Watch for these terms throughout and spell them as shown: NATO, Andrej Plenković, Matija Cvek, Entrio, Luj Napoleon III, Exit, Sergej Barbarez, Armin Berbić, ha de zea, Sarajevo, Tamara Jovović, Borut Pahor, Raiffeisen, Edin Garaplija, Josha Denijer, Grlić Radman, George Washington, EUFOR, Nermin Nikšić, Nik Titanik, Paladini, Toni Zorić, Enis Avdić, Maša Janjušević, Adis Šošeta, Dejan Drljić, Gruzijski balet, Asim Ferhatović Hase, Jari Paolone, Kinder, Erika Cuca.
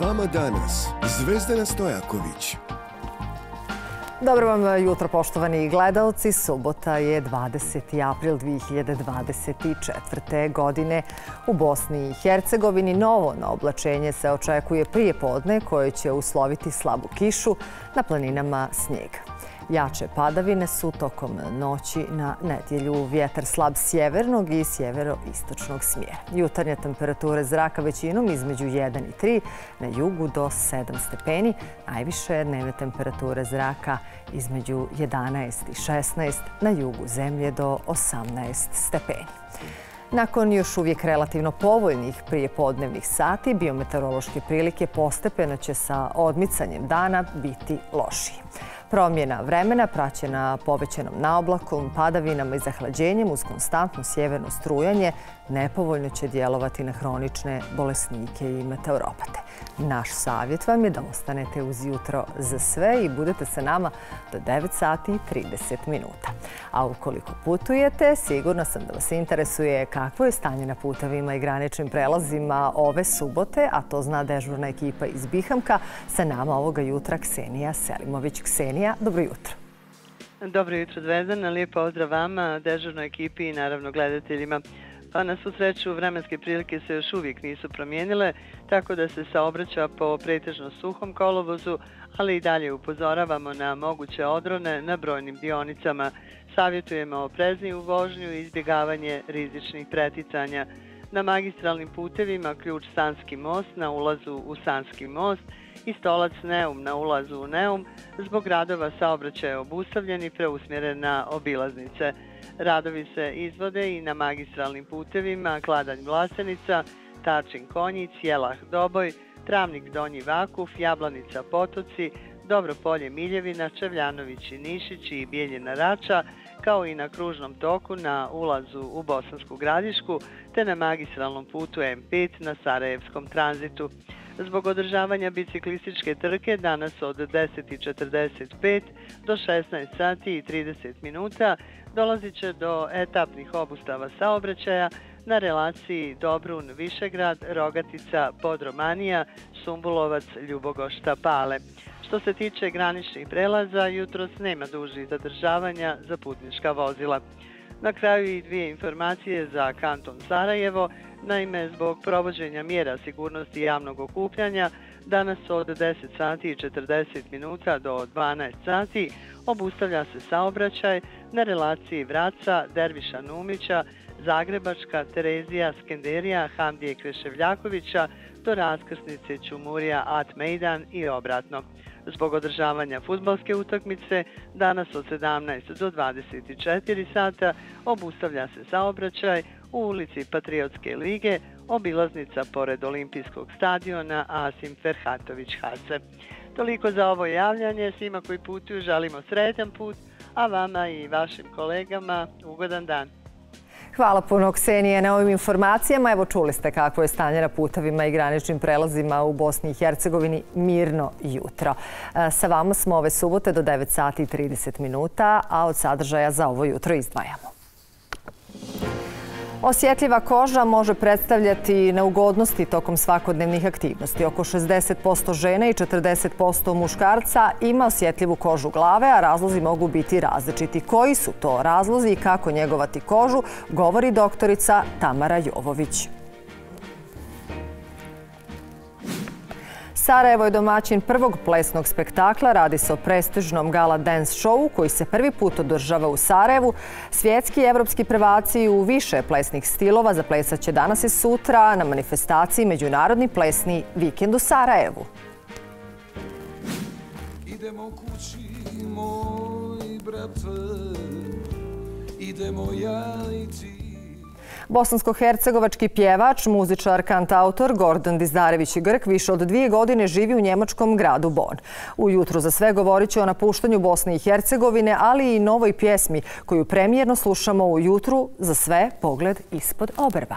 vama danas Zvezdana Stojaković. Dobro vam jutro, poštovani gledalci. Subota je 20. april 2024. godine. U Bosni i Hercegovini novo naoblačenje se očekuje prije podne koje će usloviti slabu kišu, na planinama snijeg. Jače padavine su tokom noći na nedjelju, vjetar slab sjevernog i sjeveroistočnog smjera. Jutarnje temperature zraka većinom između 1 i 3, na jugu do 7 stepeni, najviše dnevne temperature zraka između 11 i 16, na jugu zemlje do 18 stepeni. Nakon još uvijek relativno povoljnih prijepodnevnih sati, biometeorološke prilike postepeno će sa odmicanjem dana biti lošije. Promjena vremena praćena povećanom naoblakom, padavinama i zahlađenjem uz konstantno sjeverno strujanje nepovoljno će djelovati na hronične bolesnike i meteoropate. Naš savjet vam je da ostanete uz Jutro za sve i budete sa nama do 9 sati i 30 minuta. A ukoliko putujete, sigurno sam da vas interesuje kakvo je stanje na putevima i graničnim prelazima ove subote, a to zna dežurna ekipa iz Bihamka. Sa nama ovoga jutra Ksenija Selimović. Ksenija, dobro jutro. Dobro jutro, Zvezdana. Lijep pozdrav vama, dežurnoj ekipi i naravno gledateljima. Pa na svu sreću vremenske prilike se još uvijek nisu promijenile, tako da se saobraća po pretežno suhom kolovozu, ali i dalje upozoravamo na moguće odrone na brojnim dionicama. Savjetujemo oprezniju vožnju i izbjegavanje rizičnih preticanja. Na magistralnim putevima ključ Sanski most na ulazu u Sanski most i stolac Neum na ulazu u Neum. Zbog radova saobraćaj je obustavljen i preusmjeren na obilaznice. Radovi se izvode i na magistralnim putevima Kladanj-Vlasenica, Tarčin-Konjić, Jelah-Doboj, Travnik-Donji Vakuf, Jablanica-Potoci, Dobropolje-Miljevina, Čevljanović-Nišić i Bijeljina-Rača, kao i na kružnom toku na ulazu u Bosansku Gradišku te na magistralnom putu M5 na Sarajevskom tranzitu. Zbog održavanja biciklističke trke danas od 10:45 do 16:30 dolazit će do etapnih obustava saobraćaja na relaciji Dobrun-Višegrad, Rogatica, Podromanija, Sumbulovac, Ljubogošta, Pale. Što se tiče graničnih prelaza, jutros nema dužih zadržavanja za putnička vozila. Na kraju i dvije informacije za kanton Sarajevo. Naime, zbog provođenja mjera sigurnosti javnog okupljanja, danas od 10:40 do 12:00 obustavlja se saobraćaj na relaciji Vraca, Derviša Numića, Zagrebačka, Terezija, Skenderija, Hamdije Kreševljakovića do raskrsnice Ćumurija, At Mejdan i obratno. Zbog održavanja fudbalske utakmice, danas od 17 do 24 sata obustavlja se saobraćaj u ulici Patriotske lige, obilaznica pored Olimpijskog stadiona Asim Ferhatović-Hace. Toliko za ovo javljanje. Svima koji putuju želimo sretan put, a vama i vašim kolegama ugodan dan. Hvala puno, Ksenije, na ovim informacijama. Evo, čuli ste kako je stanje na putevima i graničnim prelazima u Bosni i Hercegovini. Mirno jutro. Sa vama smo ove subote do 9:30, a od sadržaja za ovo jutro izdvajamo. Osjetljiva koža može predstavljati neugodnosti tokom svakodnevnih aktivnosti. Oko 60% žena i 40% muškarca ima osjetljivu kožu glave, a razlozi mogu biti različiti. Koji su to razlozi i kako njegovati kožu, govori doktorica Tamara Jovović. Sarajevo je domaćin prvog plesnog spektakla. Radi se o prestižnom gala dance showu koji se prvi put održava u Sarajevu. Svjetski i evropski prvaci u više plesnih stilova zaplesat će danas i sutra na manifestaciji Međunarodni plesni vikend u Sarajevu. Idemo kući, moj brate, idemo ja i ti. Bosansko-hercegovački pjevač, muzičar, kantautor Gordan Dizdarević i Grk više od 2 godine živi u njemačkom gradu Bonn. Ujutro za sve govorit će o napuštanju Bosne i Hercegovine, ali i novoj pjesmi koju premijerno slušamo ujutru za sve, Pogled ispod obrva.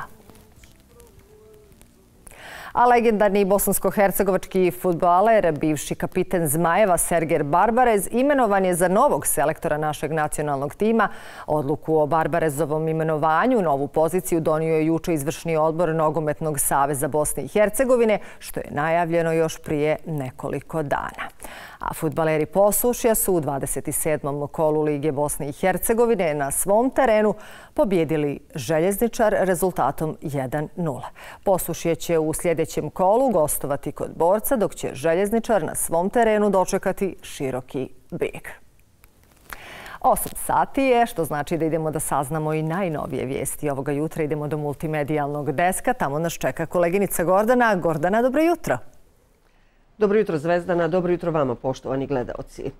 A legendarni bosansko-hercegovački fudbaler, bivši kapiten Zmajeva Sergej Barbarez, imenovan je za novog selektora našeg nacionalnog tima. Odluku o Barbarezovom imenovanju, novu poziciju, donio je juče izvršni odbor Nogometnog saveza Bosne i Hercegovine, što je najavljeno još prije nekoliko dana. A fudbaleri Posušja su u 27. kolu Lige Bosne i Hercegovine na svom terenu pobijedili Željezničar rezultatom 1:0. Posušje će u sljedećem kolu gostovati kod Borca, dok će Željezničar na svom terenu dočekati Široki Brijeg. 8 sati je, što znači da idemo da saznamo i najnovije vijesti. Ovoga jutra idemo do multimedijalnog deska. Tamo nas čeka koleginica Gordana. Gordana, dobro jutro. Dobro jutro, Zvezdana. Dobro jutro vama, poštovani gledaoci.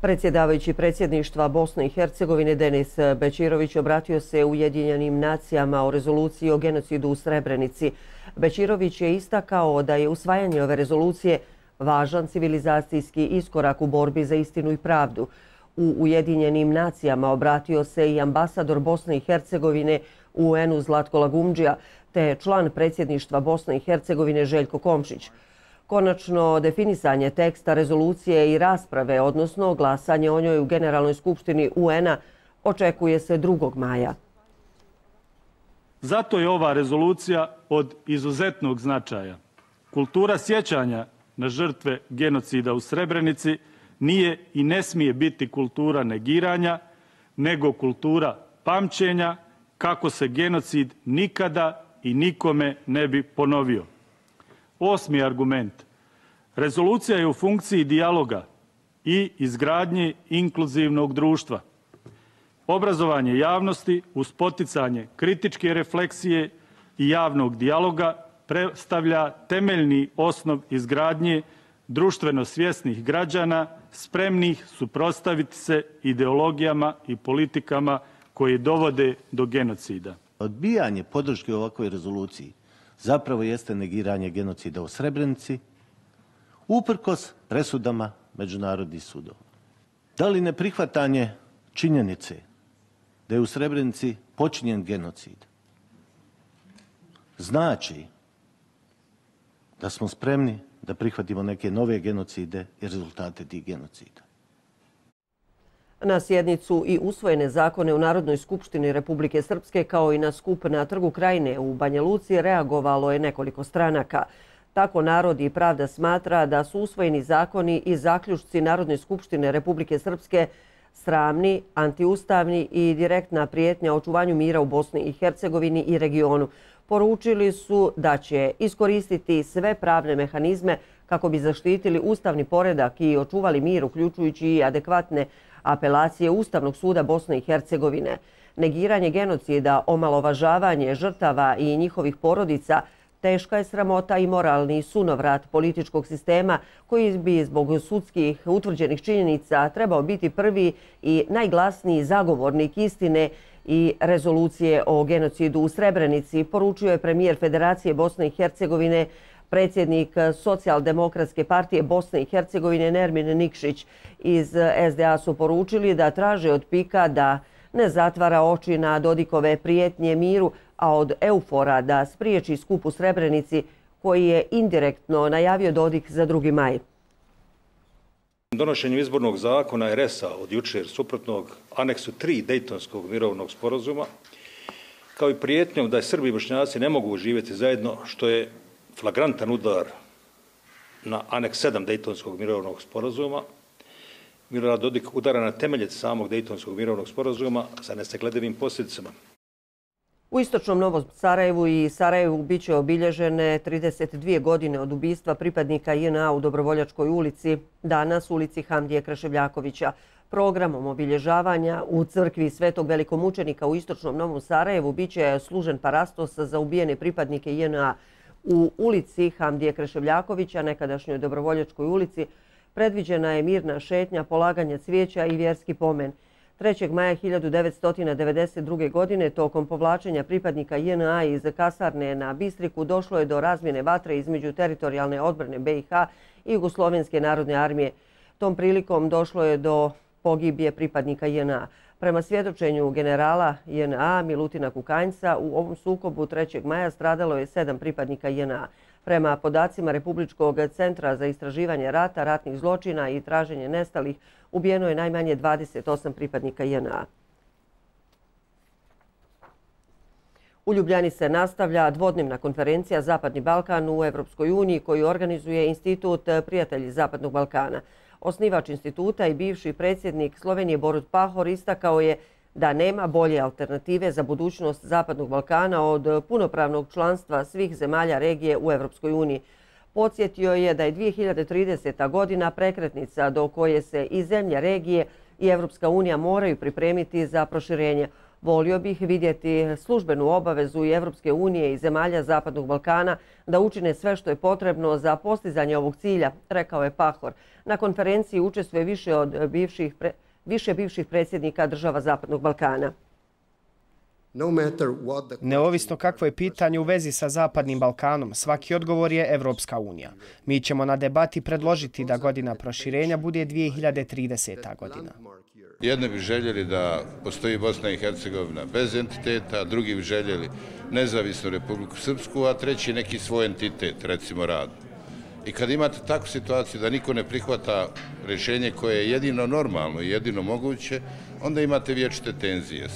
Predsjedavajući predsjedništva Bosne i Hercegovine Denis Bećirović obratio se Ujedinjenim nacijama o rezoluciji o genocidu u Srebrenici. Bećirović je istakao da je usvajanje ove rezolucije važan civilizacijski iskorak u borbi za istinu i pravdu. U Ujedinjenim nacijama obratio se i ambasador Bosne i Hercegovine u UN-u Zlatko Lagumdžija, te član predsjedništva Bosne i Hercegovine Željko Komšić. Konačno definisanje teksta rezolucije i rasprave, odnosno glasanje o njoj u Generalnoj skupštini UN-a, očekuje se 2. maja. Zato je ova rezolucija od izuzetnog značaja. Kultura sjećanja na žrtve genocida u Srebrenici nije i ne smije biti kultura negiranja, nego kultura pamćenja kako se genocid nikada i nikome ne bi ponovio. 8. argument. Rezolucija je u funkciji dijaloga i izgradnje inkluzivnog društva. Obrazovanje javnosti uz poticanje kritičke refleksije i javnog dijaloga predstavlja temeljni osnov izgradnje društveno svjesnih građana spremnih suprotstaviti se ideologijama i politikama koje dovode do genocida. Odbijanje podrške ovakvoj rezoluciji zapravo jeste negiranje genocida u Srebrenici uprkos presudama međunarodnih sudova. Da li neprihvatanje činjenice da je u Srebrenici počinjen genocid znači da smo spremni da prihvatimo neke nove genocide i rezultate tih genocida? Na sjednicu i usvojene zakone u Narodnoj skupštini Republike Srpske kao i na skup na Trgu Krajine u Banja Luci reagovalo je nekoliko stranaka. Tako Narod i Pravda smatra da su usvojeni zakoni i zaključci Narodne skupštine Republike Srpske sramni, antiustavni i direktna prijetnja očuvanju mira u Bosni i Hercegovini i regionu. Poručili su da će iskoristiti sve pravne mehanizme kako bi zaštitili ustavni poredak i očuvali mir, uključujući i adekvatne apelacije Ustavnog suda Bosne i Hercegovine. Negiranje genocida, omalovažavanje žrtava i njihovih porodica teška je sramota i moralni sunovrat političkog sistema koji bi zbog sudskih utvrđenih činjenica trebao biti prvi i najglasniji zagovornik istine i rezolucije o genocidu u Srebrenici, poručio je premijer Federacije Bosne i Hercegovine, predsjednik Socijaldemokratske partije Bosne i Hercegovine Nermin Nikšić. Iz SDA su poručili da traže od PIK-a da ne zatvara oči na Dodikove prijetnje miru, a od EUFOR-a da spriječi skup u Srebrenici koji je indirektno najavio Dodik za 2. maj. Donošenjem izbornog zakona i RES-a od jučer suprotnog aneksu 3 Dejtonskog mirovnog sporazuma, kao i prijetnjom da Srbi i Bošnjaci ne mogu živjeti zajedno, što je flagrantan udar na aneks 7 Dejtonskog mirovnog sporazuma, Milorad Dodik udara na temelje samog Dejtonskog mirovnog sporazuma sa nesagledivim posljedicama. U istočnom Novom Sarajevu i Sarajevu biće obilježene 32 godine od ubistva pripadnika JNA u Dobrovoljačkoj ulici, danas ulici Hamdije Kreševljakovića. Programom obilježavanja u crkvi Svetog velikomučenika u istočnom Novom Sarajevu biće služen parastos za ubijene pripadnike JNA. U ulici Hamdije Kreševljakovića, nekadašnjoj Dobrovoljačkoj ulici, predviđena je mirna šetnja, polaganje cvijeća i vjerski pomen. 3. maja 1992. godine tokom povlačenja pripadnika JNA iz kasarne na Bistriku došlo je do razmjene vatre između teritorijalne odbrane BiH i Jugoslovenske narodne armije. Tom prilikom došlo je do pogibije pripadnika JNA. Prema svjedočenju generala JNA Milutina Kukanjca, u ovom sukobu 3. maja stradalo je 7 pripadnika JNA. Prema podacima Republičkog centra za istraživanje rata, ratnih zločina i traženje nestalih, ubijeno je najmanje 28 pripadnika JNA. U Ljubljani se nastavlja dvodnevna konferencija Zapadni Balkan u Evropskoj uniji koju organizuje Institut Prijatelji Zapadnog Balkana. Osnivač instituta i bivši predsjednik Slovenije Borut Pahor istakao je da nema bolje alternative za budućnost Zapadnog Balkana od punopravnog članstva svih zemalja regije u Evropskoj uniji. Podsjetio je da je 2030. godina prekretnica do koje se i zemlje regije i Evropska unija moraju pripremiti za proširenje. Volio bih vidjeti službenu obavezu i Evropske unije i zemalja Zapadnog Balkana da učine sve što je potrebno za postizanje ovog cilja, rekao je Pahor. Na konferenciji učestvuje više bivših predsjednika država Zapadnog Balkana. Neovisno kakvo je pitanje u vezi sa Zapadnim Balkanom, svaki odgovor je Evropska unija. Mi ćemo na debati predložiti da godina proširenja bude 2030. godina. Jedni bi željeli da postoji Bosna i Hercegovina bez entiteta, drugi bi željeli nezavisnu Republiku Srpsku, a treći neki svoj entitet, recimo radu. I kad imate takvu situaciju da niko ne prihvata rješenje koje je jedino normalno i jedino moguće, onda imate vječite tenzije.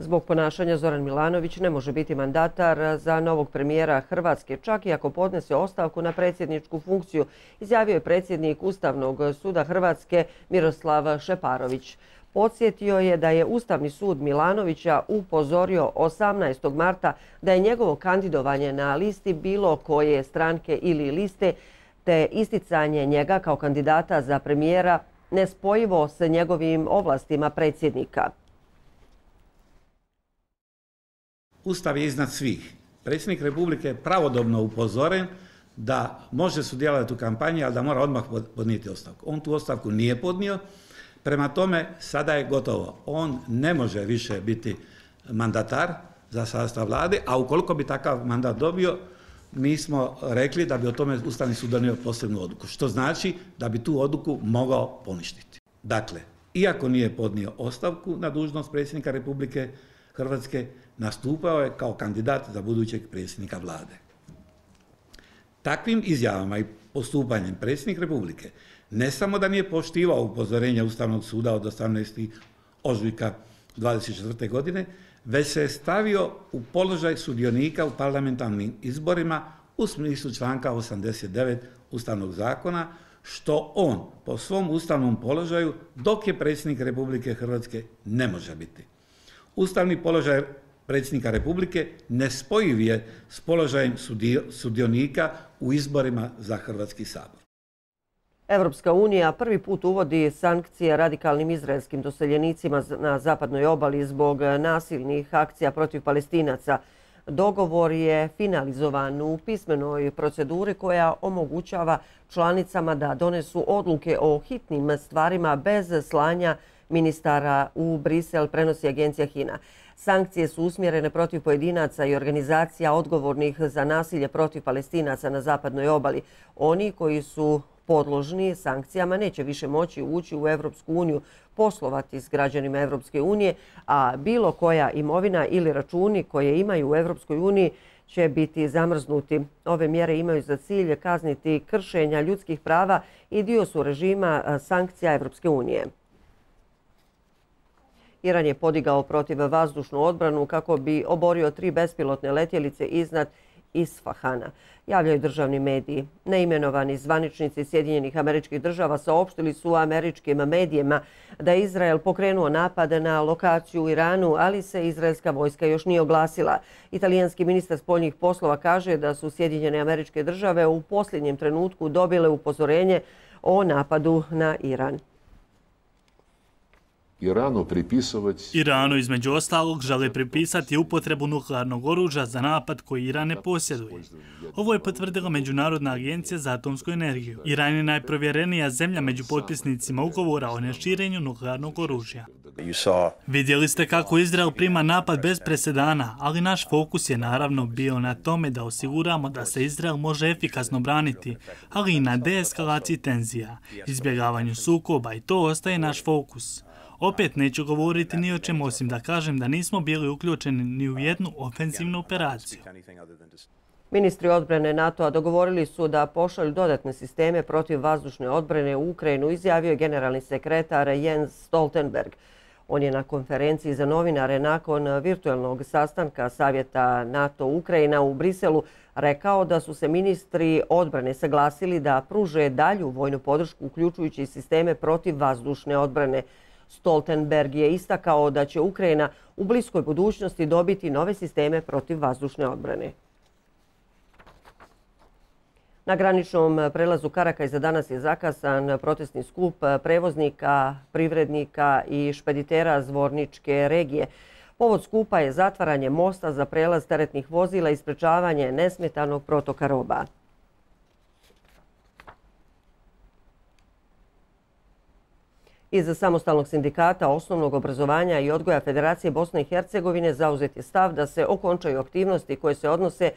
Zbog ponašanja Zoran Milanović ne može biti mandatar za novog premijera Hrvatske, čak i ako podnese ostavku na predsjedničku funkciju, izjavio je predsjednik Ustavnog suda Hrvatske Miroslav Šeparović. Podsjetio je da je Ustavni sud Milanovića upozorio 18. marta da je njegovo kandidovanje na listi bilo koje stranke ili liste, te isticanje njega kao kandidata za premijera nespojivo s njegovim ovlastima predsjednika. Ustav je iznad svih. Predsjednik Republike je pravodobno upozoren da može sudjelovati u kampanji, ali da mora odmah podnijeti ostavku. On tu ostavku nije podnio, prema tome sada je gotovo. On ne može više biti mandatar za sastav vlade, a ukoliko bi takav mandat dobio, mi smo rekli da bi o tome Ustavni sud donio posebnu odluku, što znači da bi tu odluku mogao poništiti. Dakle, iako nije podnio ostavku na dužnost predsjednika Republike Hrvatske, nastupao je kao kandidat za budućeg predsjednika vlade. Takvim izjavama i postupanjem predsjednik Republike ne samo da nije poštivao upozorenja Ustavnog suda od 18. ožujka 24. godine, već se je stavio u položaj sudionika u parlamentarnim izborima u smislu članka 89. Ustavnog zakona, što on po svom ustavnom položaju dok je predsjednik Republike Hrvatske ne može biti. Ustavni položaj predsjednika Republike nespojiv je s položajem sudionika u izborima za Hrvatski sabor. Evropska unija prvi put uvodi sankcije radikalnim izraelskim doseljenicima na zapadnoj obali zbog nasilnih akcija protiv Palestinaca. Dogovor je finalizovan u pismenoj proceduri koja omogućava članicama da donesu odluke o hitnim stvarima bez slanja ministara u Brisel, prenosi agencija HINA. Sankcije su usmjerene protiv pojedinaca i organizacija odgovornih za nasilje protiv Palestinaca na zapadnoj obali. Oni koji su podložni sankcijama neće više moći ući u Evropsku uniju, poslovati s građanima Evropske unije, a bilo koja imovina ili računi koje imaju u Evropskoj uniji će biti zamrznuti. Ove mjere imaju za cilj kazniti kršenja ljudskih prava i dio su režima sankcija Evropske unije. Iran je podigao protivvazdušnu odbranu kako bi oborio 3 bespilotne letjelice iznad Isfahana, javljaju državni mediji. Neimenovani zvaničnici Sjedinjenih Američkih Država saopštili su američkim medijima da je Izrael pokrenuo napade na lokaciju u Iranu, ali se izraelska vojska još nije oglasila. Italijanski ministar spoljnih poslova kaže da su Sjedinjene Američke Države u posljednjem trenutku dobile upozorenje o napadu na Iran. Iranu između ostalog žele pripisati upotrebu nuklearnog oružja za napad koji Iran ne posjeduje. Ovo je potvrdila Međunarodna agencija za atomsku energiju. Iran je najprovjerenija zemlja među potpisnicima ugovora o neširenju nuklearnog oružja. Vidjeli ste kako Izrael prima napad bez presedana, ali naš fokus je naravno bio na tome da osiguramo da se Izrael može efikasno braniti, ali i na deeskalaciji tenzija, izbjegavanju sukoba, i to ostaje naš fokus. Opet neću govoriti ni o čemu osim da kažem da nismo bili uključeni ni u jednu ofenzivnu operaciju. Ministri odbrane NATO-a dogovorili su da pošalju dodatne sisteme protiv vazdušne odbrane u Ukrajinu, izjavio je generalni sekretar Jens Stoltenberg. On je na konferenciji za novinare nakon virtualnog sastanka Savjeta NATO-Ukrajina u Briselu rekao da su se ministri odbrane saglasili da pruže dalju vojnu podršku uključujući sisteme protiv vazdušne odbrane. Stoltenberg je istakao da će Ukrajina u bliskoj budućnosti dobiti nove sisteme protiv vazdušne odbrane. Na graničnom prelazu Karakaj za danas je zakasan protestni skup prevoznika, privrednika i špeditera Zvorničke regije. Povod skupa je zatvaranje mosta za prelaz teretnih vozila i sprečavanje nesmetanog protoka roba. Iz Samostalnog sindikata osnovnog obrazovanja i odgoja Federacije Bosne i Hercegovine zauzet je stav da se okončaju aktivnosti koje se odnose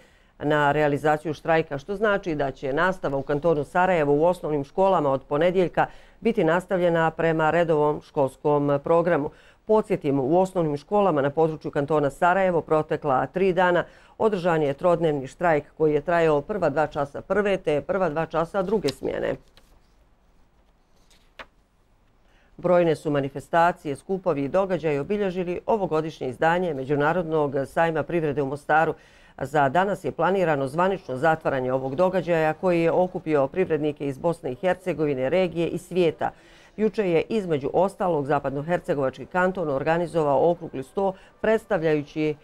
na realizaciju štrajka, što znači da će nastava u kantonu Sarajevo u osnovnim školama od ponedjeljka biti nastavljena prema redovom školskom programu. Podsjetimo, u osnovnim školama na području kantona Sarajevo protekla 3 dana održan je trodnevni štrajk koji je trajao prva 2 časa prve te prva 2 časa druge smjene. Brojne su manifestacije, skupovi i događaji obilježili ovogodišnje izdanje Međunarodnog sajma privrede u Mostaru. Za danas je planirano zvanično zatvaranje ovog događaja koji je okupio privrednike iz Bosne i Hercegovine, regije i svijeta. Juče je između ostalog Zapadnohercegovački kanton organizovao okrugli sto predstavljajući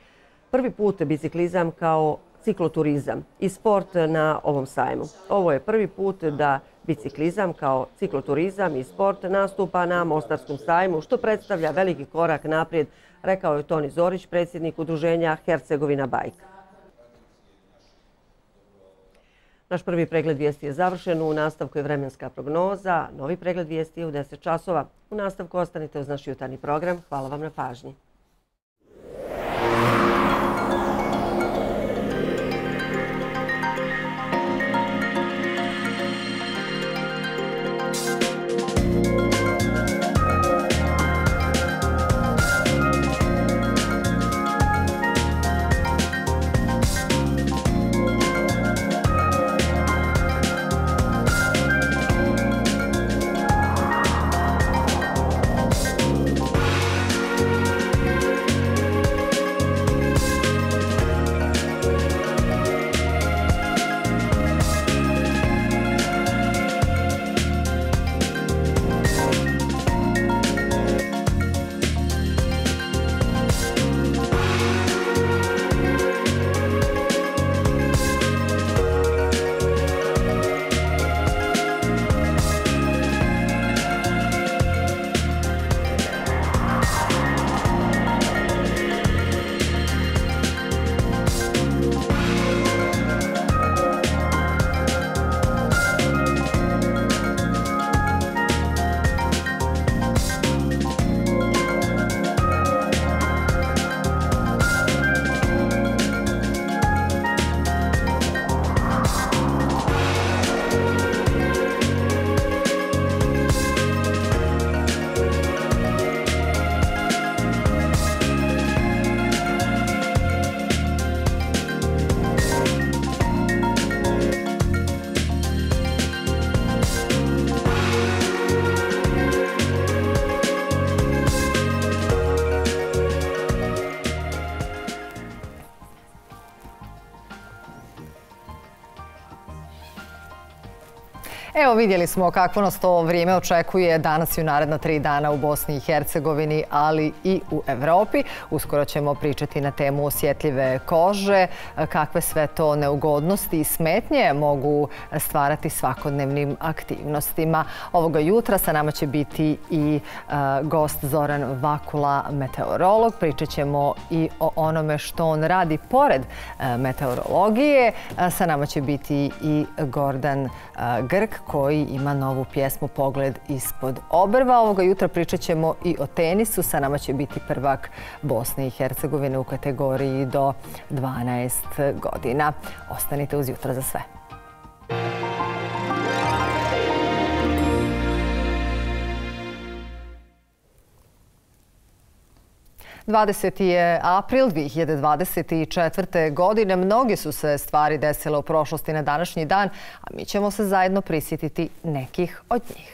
prvi put biciklizam kao cikloturizam i sport na ovom sajmu. Ovo je prvi put da biciklizam kao cikloturizam i sport nastupa na Mostarskom sajmu, što predstavlja veliki korak naprijed, rekao je Toni Zorić, predsjednik udruženja Hercegovina Bajka. Naš prvi pregled vijesti je završen, u nastavku je vremenska prognoza, novi pregled vijesti je u 10 časova. U nastavku ostanite uz naš jutarnji program. Hvala vam na pažnji. Evo, vidjeli smo kakvo nas to vrijeme očekuje danas i u naredna 3 dana u Bosni i Hercegovini, ali i u Evropi. Uskoro ćemo pričati na temu osjetljive kože, kakve sve to neugodnosti i smetnje mogu stvarati svakodnevnim aktivnostima. Ovoga jutra sa nama će biti i gost Zoran Vakula, meteorolog. Pričat ćemo i o onome što on radi pored meteorologije. Sa nama će biti i Gordan Grk, koji ima novu pjesmu Pogled ispod obrva. Ovoga jutra pričat ćemo i o tenisu. Sa nama će biti prvak Bosne i Hercegovine u kategoriji do 12 godina. Ostanite uz Jutro za sve. 20. je april 2024. godine. Mnoge su se stvari desile u prošlosti na današnji dan, a mi ćemo se zajedno prisjetiti nekih od njih.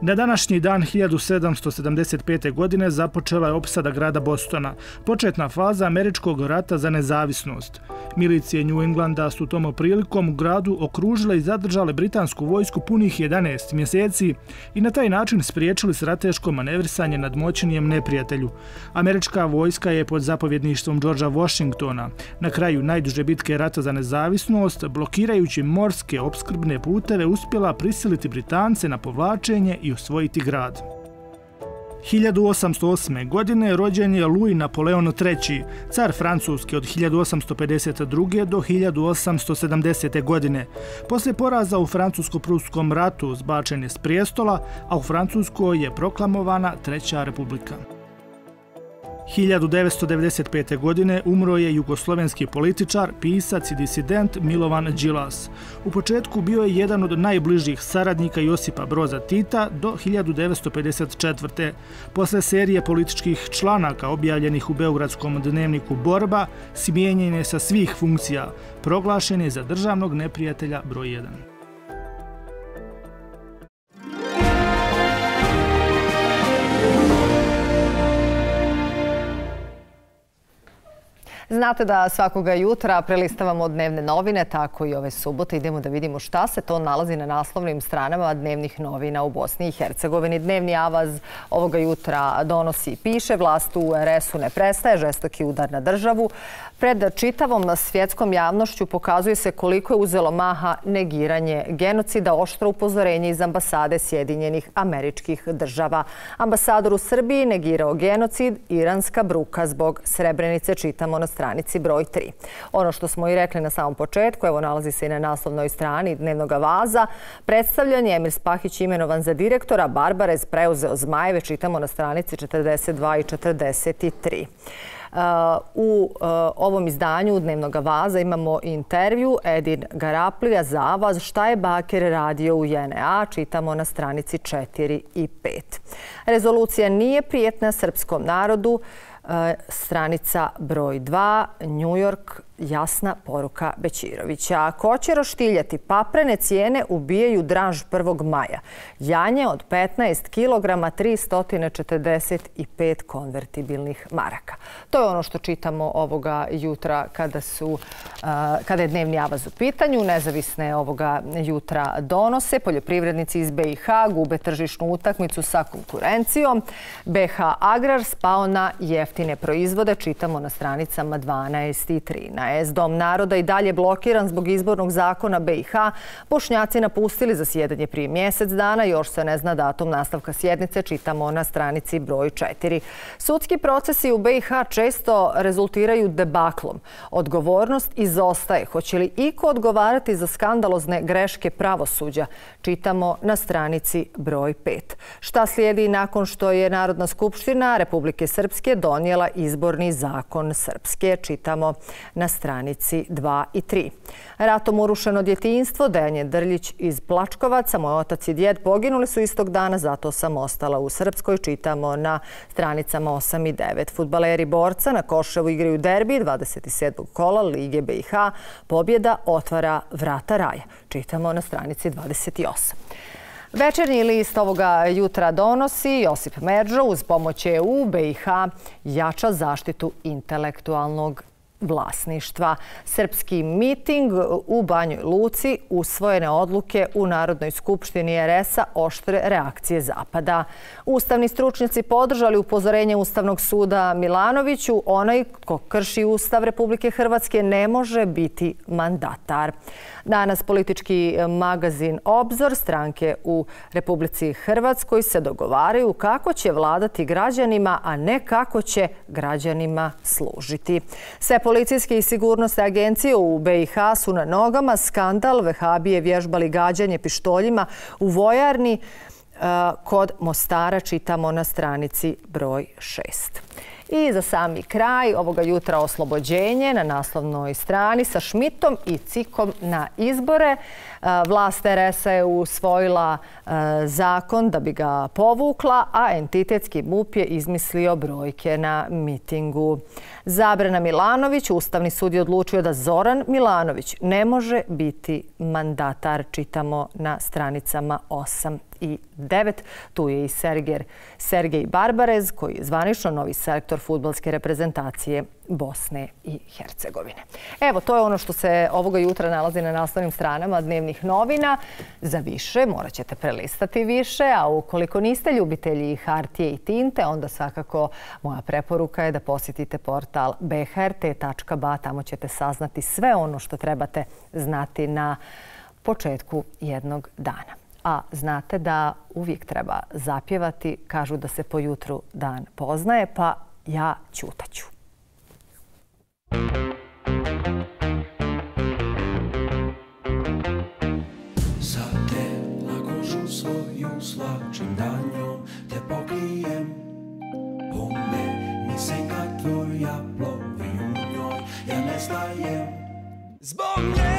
Na današnji dan 1775. godine započela je opsada grada Bostona, početna faza Američkog rata za nezavisnost. Milicije New Englanda su tom prilikom u gradu okružile i zadržale britansku vojsku punih 11 mjeseci i na taj način spriječili strateško manevrisanje nad moćnijem neprijatelju. Američka vojska je pod zapovjedništvom Georgea Washingtona na kraju najduže bitke rata za nezavisnost, blokirajući morske opskrbne puteve, uspjela prisiliti Britance na povlačenje i osvojiti grad. 1808. godine rođen je Luj Napoleon III, car Francuske od 1852. do 1870. godine. Poslije poraza u Francusko-pruskom ratu zbačen je s prijestola, a u Francuskoj je proklamovana Treća republika. 1995. godine umro je jugoslovenski političar, pisac i disident Milovan Đilas. U početku bio je jedan od najbližih saradnika Josipa Broza Tita do 1954. Posle serije političkih članaka objavljenih u beogradskom dnevniku Borba, smijenjen je sa svih funkcija, proglašen je za državnog neprijatelja broj 1. Znate da svakoga jutra prelistavamo dnevne novine, tako i ove subote idemo da vidimo šta se to nalazi na naslovnim stranama dnevnih novina u Bosni i Hercegovini. Dnevni avaz ovoga jutra donosi i piše: vlast u RS-u ne prestaje, žestoki udar na državu. Pred čitavom svjetskom javnošću pokazuje se koliko je uzelo maha negiranje genocida, oštro upozorenje iz ambasade Sjedinjenih Američkih Država. Ambasador u Srbiji negirao genocid, iranska bruka zbog Srebrenice, čitamo na stranici broj 3. Ono što smo i rekli na samom početku, evo nalazi se i na naslovnoj strani dnevnog avaza. Predstavljan je Emir Spahić imenovan za direktora, Barbarez preuzeo Zmajeve, čitamo na stranici 42 i 43. U ovom izdanju dnevnog avaza imamo intervju Edin Garaplija za avaz šta je Bakir radio u JNA, čitamo na stranici 4 i 5. Rezolucija nije prijetna srpskom narodu, stranica broj 2, New York, jasna poruka Bećirovića. Ko će roštiljati? Paprene cijene ubijaju draž 1. maja. Janje od 15 kg, 345 konvertibilnih maraka. To je ono što čitamo ovoga jutra kada je dnevni avaz u pitanju. Nezavisne ovoga jutra donose: poljoprivrednici iz BiH gube tržišnu utakmicu sa konkurencijom. BiH Agrar spao na jeftine proizvode, čitamo na stranicama 12 i 13. Dom naroda i dalje blokiran zbog izbornog zakona BiH. Bošnjaci napustili zasjedanje prije mjesec dana. Još se ne zna datum nastavka sjednice, čitamo na stranici broj 4. Sudski procesi u BiH često rezultiraju debaklom. Odgovornost izostaje. Hoće li iko odgovarati za skandalozne greške pravosuđa? Čitamo na stranici broj 5. Šta slijedi nakon što je Narodna skupština Republike Srpske donijela izborni zakon Srpske? Čitamo na stranici 2 i 3. Ratom urušeno djetinjstvo, Dejan je Drljić iz Plačkovaca. Moj otac i djed poginuli su istog dana, zato sam ostala u Srpskoj, čitamo na stranicama 8 i 9. Fudbaleri Borca na Koševu igraju derbi 27. kola Lige BiH. Pobjeda otvara vrata raja, čitamo na stranici 28. Večernji list ovoga jutra donosi: Josip Merđo uz pomoć EU BiH jača zaštitu intelektualnog vlasništva. Srpski miting u Banjoj Luci, usvojene odluke u Narodnoj skupštini RS-a, oštre reakcije Zapada. Ustavni stručnjaci podržali upozorenje Ustavnog suda Milanoviću: onaj ko krši Ustav Republike Hrvatske ne može biti mandatar. Danas politički magazin Obzor: stranke u Republici Hrvatskoj se dogovaraju kako će vladati građanima, a ne kako će građanima služiti. Sve policijske i sigurnosne agencije u BiH su na nogama. Skandal: vehabije vježbali gađanje pištoljima u vojarni kod Mostara, čitamo na stranici broj 6. I za sami kraj ovoga jutra oslobođenje na naslovnoj strani sa Šmitom i Cikom na izbore. Vlast RS-a je usvojila zakon da bi ga povukla, a entitetski MUP je izmislio brojke na mitingu. Zabrana Milanović, Ustavni sud je odlučio da Zoran Milanović ne može biti mandatar, čitamo na stranicama 8 i 9. Tu je i Sergej Barbarez, koji je zvanično novi selektor fudbalske reprezentacije Bosne i Hercegovine. Evo, to je ono što se ovoga jutra nalazi na naslovnim stranama dnevnih novina. Za više morat ćete prelistati više, a ukoliko niste ljubitelji hartije i tinte, onda svakako moja preporuka je da posjetite portal bhrt.ba. Tamo ćete saznati sve ono što trebate znati na početku jednog dana. A znate da uvijek treba zapjevati, kažu da se po jutru dan poznaje, pa ja ćutaću. Zatela kožu svoju slačim danjom te pokrijem. U meni seka tvoja plovi u njoj, ja ne stajem zbog nje.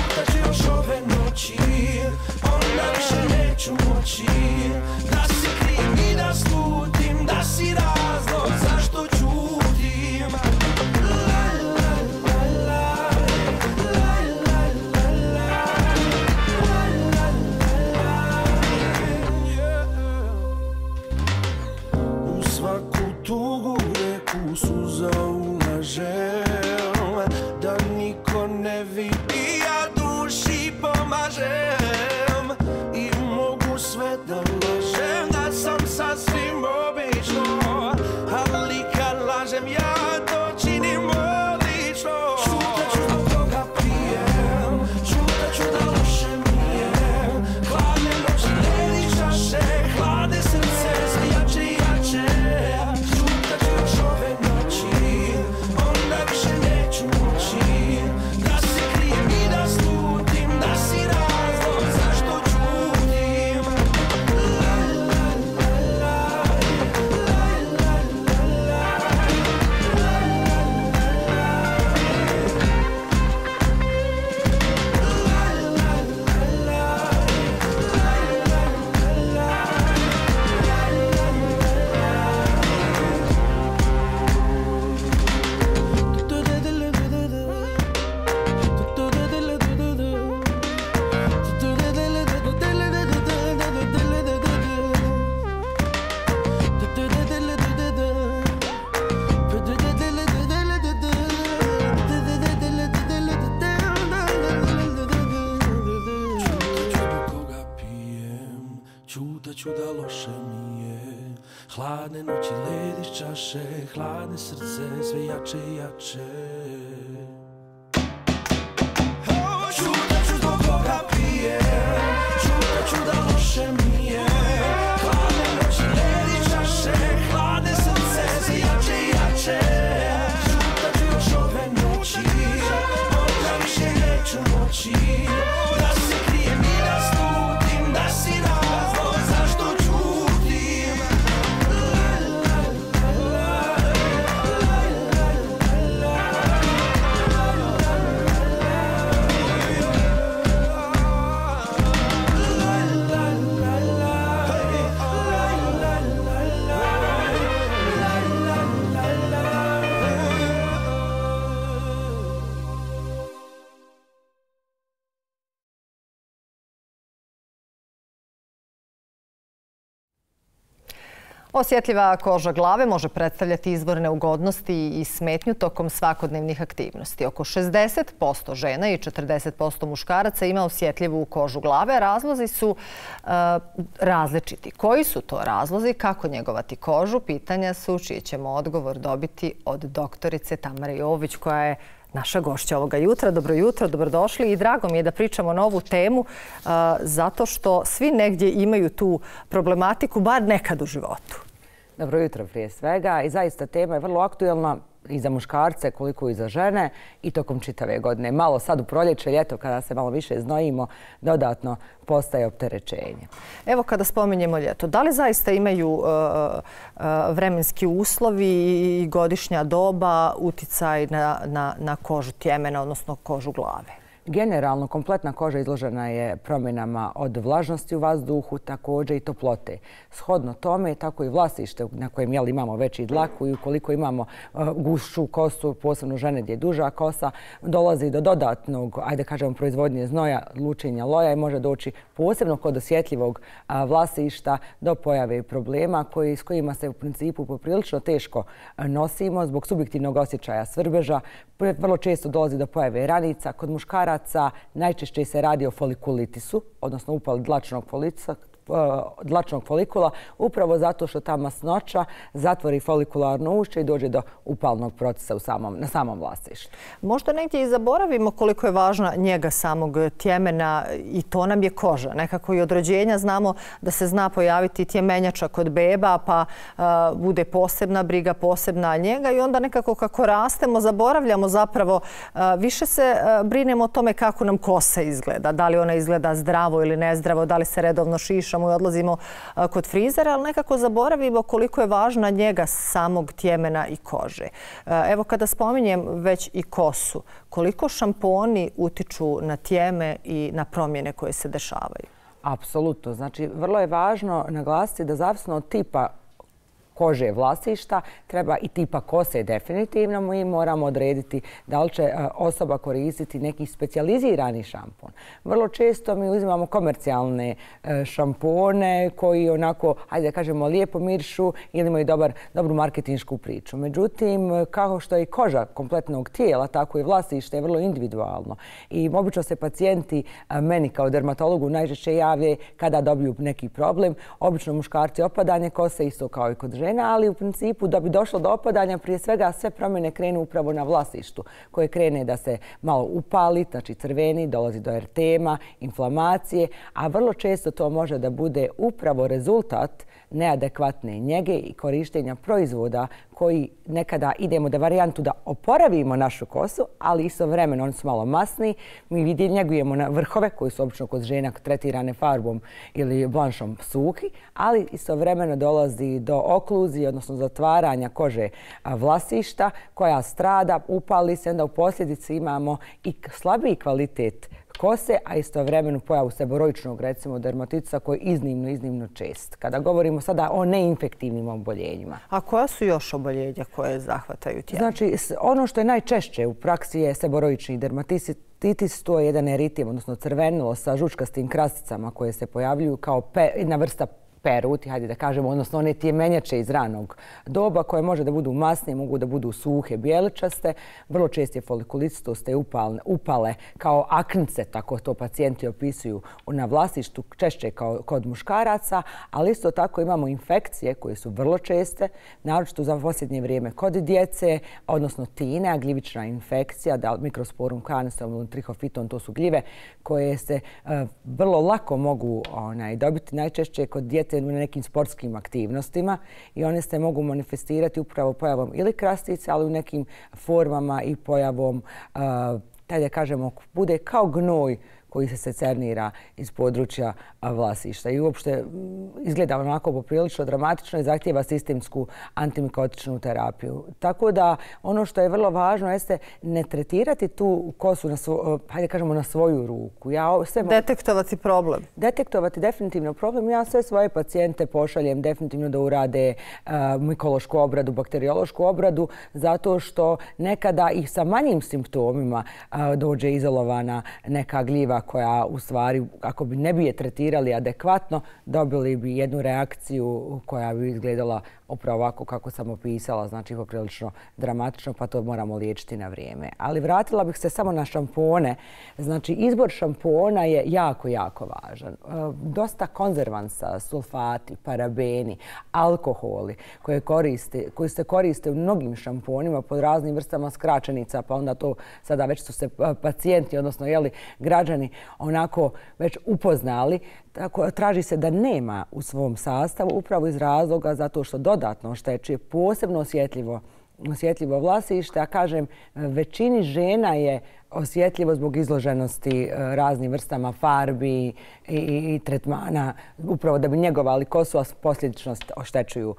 Čutaću još ove noći, onda više neću moći, da se krijem i da slutim, da si razlog zašto čutim. U svaku tugu reku suza ulažem, da niko ne vidi. Hladne noći lediš čaše, hladne srce sve jače i jače. Čutaću zbog koga pijem, čutaću da loše mi je, hladne noći lediš čaše, hladne srce sve jače i jače. Čutaću još ove noći, onda više neću moći, da se krijem i da slutim, da si razlog zašto čutim. Osjetljiva koža glave može predstavljati izvor neugodnosti i smetnju tokom svakodnevnih aktivnosti. Oko 60% žena i 40% muškaraca ima osjetljivu kožu glave. Razlozi su različiti. Koji su to razlozi, kako njegovati kožu, pitanja su čiji ćemo odgovor dobiti od doktorice Tamare Jovović, koja je naša gošća ovoga jutra. Dobro jutro, dobrodošli i drago mi je da pričamo na ovu temu zato što svi negdje imaju tu problematiku, bar nekad u životu. Dobro jutro prije svega i zaista tema je vrlo aktuelna i za muškarce koliko i za žene i tokom čitave godine. Malo sad u proljeće, ljeto, kada se malo više znojimo, dodatno postaje opterećenje. Evo kada spominjemo ljeto, da li zaista imaju vremenski uslovi i godišnja doba uticaj na kožu tjemena, odnosno kožu glave? Generalno, kompletna koža izložena je promjenama od vlažnosti u vazduhu, također i toplote. Shodno tome, tako i vlasište na kojem imamo veći dlaku i ukoliko imamo gušću kosu, posebno žene gdje je duža kosa, dolazi do dodatnog, ajde kažemo, proizvodnje znoja, lučenja loja i može doći posebno kod osjetljivog vlasišta do pojave problema s kojima se u principu poprilično teško nosimo zbog subjektivnog osjećaja svrbeža. Vrlo često dolazi do pojave ranica. Kod muškaraca najčešće se radi o folikulitisu, odnosno upali dlačnog folikula, upravo zato što ta masnoća zatvori folikularno ušće i dođe do upalnog procesa na samom vlasištu. Možda negdje i zaboravimo koliko je važna njega samog tjemena i to nam je koža. Nekako i od rođenja znamo da se zna pojaviti tjemenjača kod beba, pa bude posebna briga, posebna njega i onda nekako kako rastemo zaboravljamo zapravo, više se brinemo o tome kako nam kosa izgleda. Da li ona izgleda zdravo ili nezdravo, da li se redovno šišamo i odlazimo kod frizera, ali nekako zaboravimo koliko je važna njega samog tjemena i kože. Evo kada spominjem već i kosu, koliko šamponi utiču na tjeme i na promjene koje se dešavaju? Apsolutno. Znači, vrlo je važno naglasiti da zavisno od tipa kože vlasišta, treba i tipa kose definitivno. Mi moramo odrediti da li će osoba koristiti neki specijalizirani šampon. Vrlo često mi uzimamo komercijalne šampone koji onako, hajde da kažemo, lijepo mirišu ili imaju dobru marketinšku priču. Međutim, kao što je koža kompletnog tijela, tako i vlasište je vrlo individualno. I obično se pacijenti meni kao dermatologu najčešće jave kada dobiju neki problem. Obično muškarci opadanje kose, isto kao i kod žena. Ali u principu da bi došlo do opadanja, prije svega sve promjene krenu upravo na vlasištu koje krene da se malo upali, znači crveni, dolazi do eritema, inflamacije, a vrlo često to može da bude upravo rezultat neadekvatne njege i korištenja proizvoda koji nekada idemo da varijantu da oporavimo našu kosu, ali istovremeno oni su malo masni. Mi njegujemo na vrhove koji su obično kod žena tretirane farbom ili blanšom suhi, ali istovremeno dolazi do okluzije, odnosno zatvaranja kože vlasišta koja strada, upali se, onda u posljedici imamo i slabiji kvalitet kose, a istovremeno pojavu seboroičnog, recimo, dermatitisa koji je iznimno čest. Kada govorimo sada o neinfektivnim oboljenjima. A koja su još oboljenja koje zahvataju tijelo? Znači, ono što je najčešće u praksi je seboroični dermatitis, to je jedan eritem, odnosno crvenilo sa žučkastim krasticama koje se pojavljuju kao jedna vrsta peruti, hajde da kažemo, odnosno one tjemenjače iz ranog doba koje može da budu masne, mogu da budu suhe, bijeličaste. Vrlo čest je folikulitistos, te upale kao aknice, tako to pacijenti opisuju na vlasištu, češće kao kod muškaraca, ali isto tako imamo infekcije koje su vrlo česte, naročito za posljednje vrijeme kod djece, odnosno tine, gljivična infekcija, da mikrosporum canesom ili trihofiton, to su gljive koje se vrlo lako mogu dobiti, najčešće kod djece na nekim sportskim aktivnostima i one se mogu manifestirati upravo pojavom ili krastice, ali u nekim formama i pojavom, da kažemo, bude kao gnoj koji se cernira iz područja vlasišta. I uopšte izgleda onako poprilično dramatično i zahtjeva sistemsku antimikotičnu terapiju. Tako da ono što je vrlo važno jeste ne tretirati tu kosu na svoju ruku. Detektovati problem. Detektovati definitivno problem. Ja sve svoje pacijente pošaljem definitivno da urade mikološku obradu, bakteriološku obradu, zato što nekada i sa manjim simptomima dođe izolovana neka gljiva druga koja u stvari, ako bi ne bi je tretirali adekvatno, dobili bi jednu reakciju koja bi izgledala upravo ovako kako sam opisala, znači poprilično dramatično, pa to moramo liječiti na vrijeme. Ali vratila bih se samo na šampone. Znači, izbor šampona je jako, jako važan. Dosta konzervansa, sulfati, parabeni, alkoholi koji se koriste u mnogim šamponima pod raznim vrstama skraćenica, pa onda to sada već su se pacijenti, odnosno građani, onako već upoznali. Tako, traži se da nema u svom sastavu upravo iz razloga zato što dodatno oštećuje posebno osjetljivo vlasište, a kažem većini žena je osjetljivo zbog izloženosti raznim vrstama farbi i tretmana, upravo da bi njegovali kosu, a posljedično oštećuju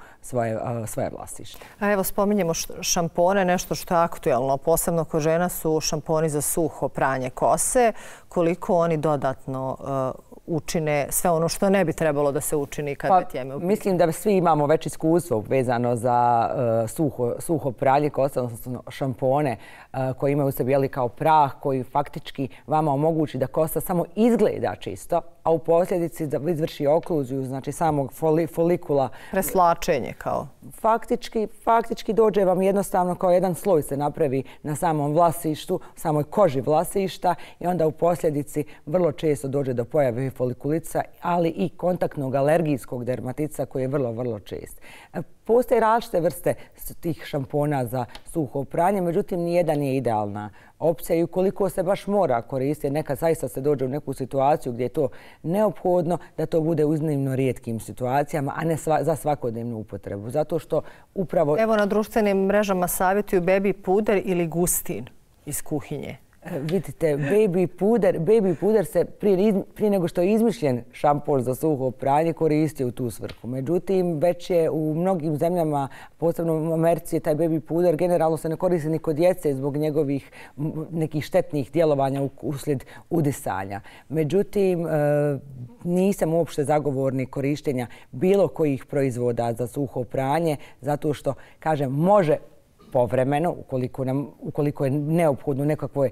svoje vlasište. A evo, spominjemo šampone, nešto što je aktuelno. Posebno kod žena su šamponi za suho pranje kose. Koliko oni dodatno učine sve ono što ne bi trebalo da se učini kad je teme u pitanju? Mislim da svi imamo već iskustvo vezano za suho pranje kose, odnosno šampone koji imaju u sebi kao pranje koji faktički vama omogući da kosa samo izgleda čisto, a u posljedici da izvrši okluziju, znači samog folikula. Preslačenje kao? Faktički dođe vam jednostavno kao jedan sloj se napravi na samom vlasištu, samoj koži vlasišta i onda u posljedici vrlo često dođe do pojave folikulitisa, ali i kontaktnog alergijskog dermatitisa koji je vrlo, vrlo čest. Postoje različite vrste tih šampona za suho pranje, međutim nijedan nije idealna opcija i ukoliko se baš mora koristiti, neka zaista se dođe u neku situaciju gdje je to neophodno, da to bude u iznimno rijetkim situacijama, a ne za svakodnevnu upotrebu. Zato što upravo... Evo na društvenim mrežama savjetuju baby puder ili gustin iz kuhinje. Vidite, baby puder se prije nego što je izmišljen šampon za suho pranje koristio u tu svrhu. Međutim, već je u mnogim zemljama, posebno u Americi, taj baby puder generalno se ne koristi ni kod djece zbog njegovih nekih štetnih djelovanja uslijed udisanja. Međutim, nisam uopšte zagovornik korištenja bilo kojih proizvoda za suho pranje zato što, kažem, može povremeno, ukoliko je neophodno u nekakvoj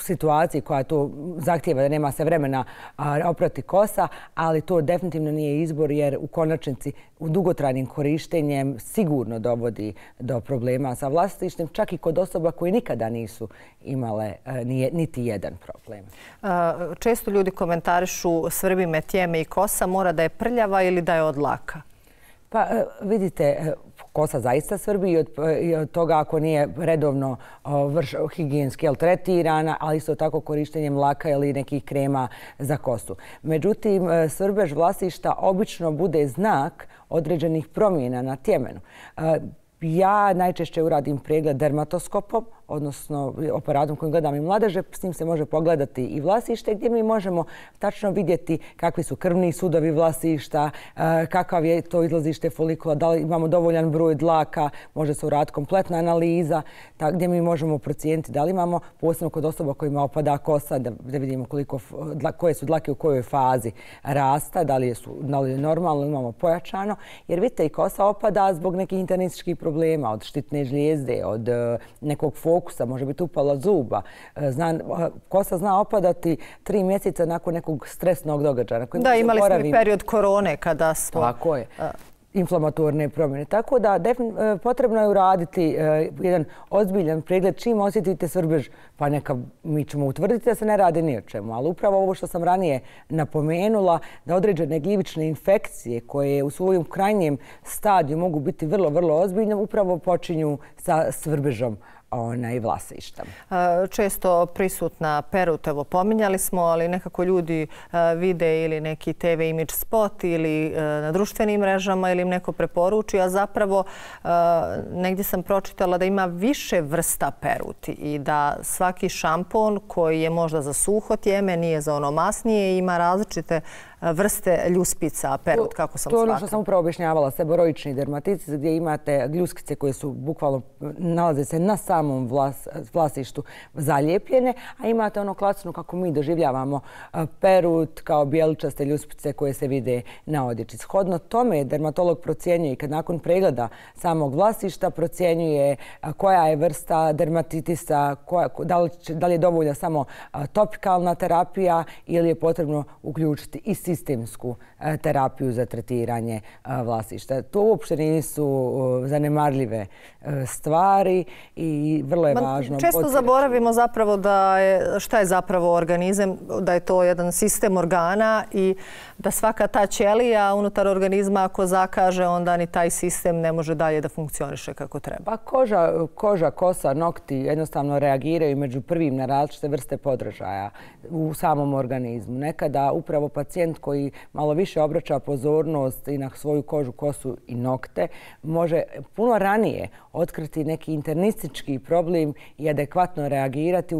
situaciji koja to zahtijeva da nema se vremena oprati kosa, ali to definitivno nije izbor jer u konačnici u dugotrajnim korištenjem sigurno dovodi do problema sa vlastištem, čak i kod osoba koje nikada nisu imale niti jedan problem. Često ljudi komentarišu svrbi me tjeme i kosa mora da je prljava ili da je od laka. Pa vidite, kosa zaista svrbi i od toga ako nije redovno higijenski tretirana, ali isto tako korištenjem laka ili nekih krema za kosu. Međutim, svrbež vlasišta obično bude znak određenih promjena na tjemenu. Ja najčešće uradim pregled dermatoskopom, odnosno aparatom kojim gledam i mladeže. S njim se može pogledati i vlasište gdje mi možemo tačno vidjeti kakvi su krvni sudovi vlasišta, kakav je to izlazište folikula, da li imamo dovoljan broj dlaka, može se uraditi kompletna analiza gdje mi možemo procijeniti da li imamo, posebno kod osoba kojima opada kosa, da vidimo koje su dlake u kojoj fazi rasta, da li je normalno, imamo pojačano. Jer vidite, i kosa opada zbog nekih internističkih problema, od štitne žlijezde, od nekog fokusa, može biti upala zuba. Kosa zna opadati 3 mjeseca nakon nekog stresnog događaja. Da, imali smo i period korone kada smo... Tako je. Inflamatorne promjene. Tako da potrebno je uraditi jedan ozbiljan pregled čim osjetite svrbež, pa neka mi ćemo utvrditi da se ne radi ni o čemu. Ali upravo ovo što sam ranije napomenula, da određene gljivične infekcije koje u svojem krajnjem stadiju mogu biti vrlo, vrlo ozbiljne, upravo počinju sa svrbežom i vlasištem. Često prisutna perut, evo pominjali smo, ali nekako ljudi vide ili neki TV image spot ili na društvenim mrežama ili im neko preporuči, a zapravo negdje sam pročitala da ima više vrsta peruti i da svaki šampon koji je možda za suho tjeme, nije za ono masnije, ima različite vrste ljuspica, perut, kako sam shvatila? To je ono što sam upravo objašnjavala, seboroični dermatitis, gdje imate ljuskice koje su bukvalno, nalaze se na samom vlasištu zalijepljene, a imate ono klasično kako mi doživljavamo perut, kao bjeličaste ljuspice koje se vide na odjeći. Shodno tome dermatolog procjenjuje i kad nakon pregleda samog vlasišta procjenjuje koja je vrsta dermatitisa, da li je dovoljna samo topikalna terapija ili je potrebno uključiti i sistemsku terapiju za tretiranje vlasišta. To uopšte nisu zanemarljive stvari i vrlo je važno. Često zaboravimo zapravo da je, šta je zapravo organizam, da je to jedan sistem organa i da svaka ta ćelija unutar organizma ako zakaže, onda ni taj sistem ne može dalje da funkcioniše kako treba. Pa koža, kosa, nokti jednostavno reagiraju među prvim na različite vrste podražaja u samom organizmu. Nekada upravo pacijent koji malo više obraća pozornost i na svoju kožu, kosu i nokte može puno ranije otkriti neki internistički problem i adekvatno reagirati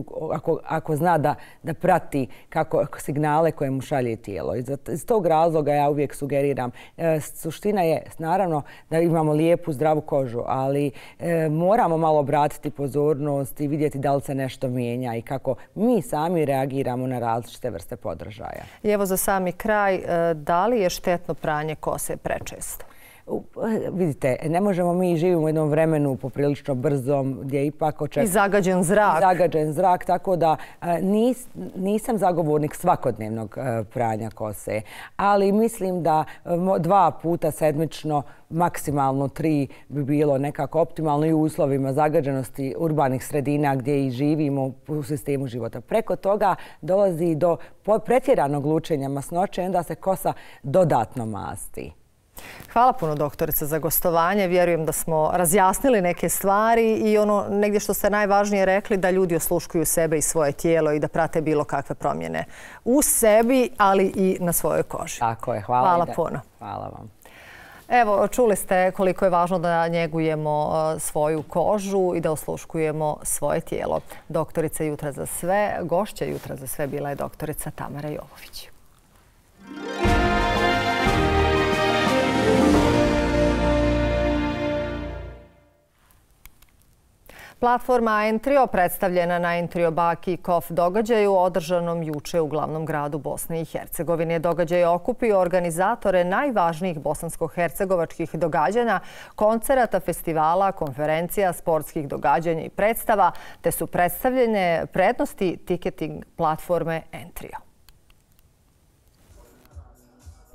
ako zna da prati signale koje mu šalje tijelo. Iz tog razloga ja uvijek sugeriram. Suština je, naravno, da imamo lijepu, zdravu kožu, ali moramo malo obratiti pozornost i vidjeti da li se nešto mijenja i kako mi sami reagiramo na različite vrste podražaja. I evo za sami kraj, da li je štetno pranje kose prečesto? Vidite, ne možemo, mi živimo u jednom vremenu poprilično brzom gdje je ipak očekujemo... I zagađen zrak, tako da nisam zagovornik svakodnevnog pranja kose, ali mislim da 2 puta sedmično, maksimalno 3 bi bilo nekako optimalno i u uslovima zagađenosti urbanih sredina gdje i živimo u sistemu života. Preko toga dolazi do pretjeranog lučenja masnoće, onda se kosa dodatno masti. Hvala puno, doktorice, za gostovanje. Vjerujem da smo razjasnili neke stvari i ono negdje što ste najvažnije rekli, da ljudi osluškuju sebe i svoje tijelo i da prate bilo kakve promjene u sebi, ali i na svojoj koži. Tako je, hvala puno. Hvala vam. Evo, čuli ste koliko je važno da njegujemo svoju kožu i da osluškujemo svoje tijelo. Doktorica Jutra za sve, gošća Jutra za sve bila je doktorica Tamara Jovović. Platforma Entrio, predstavljena na Entrio Baki Kof događaju održanom juče u glavnom gradu Bosne i Hercegovine. Događaj je okupio organizatore najvažnijih bosansko-hercegovačkih događanja, koncerata, festivala, konferencija, sportskih događanja i predstava, te su predstavljene prednosti tiketing platforme Entrio.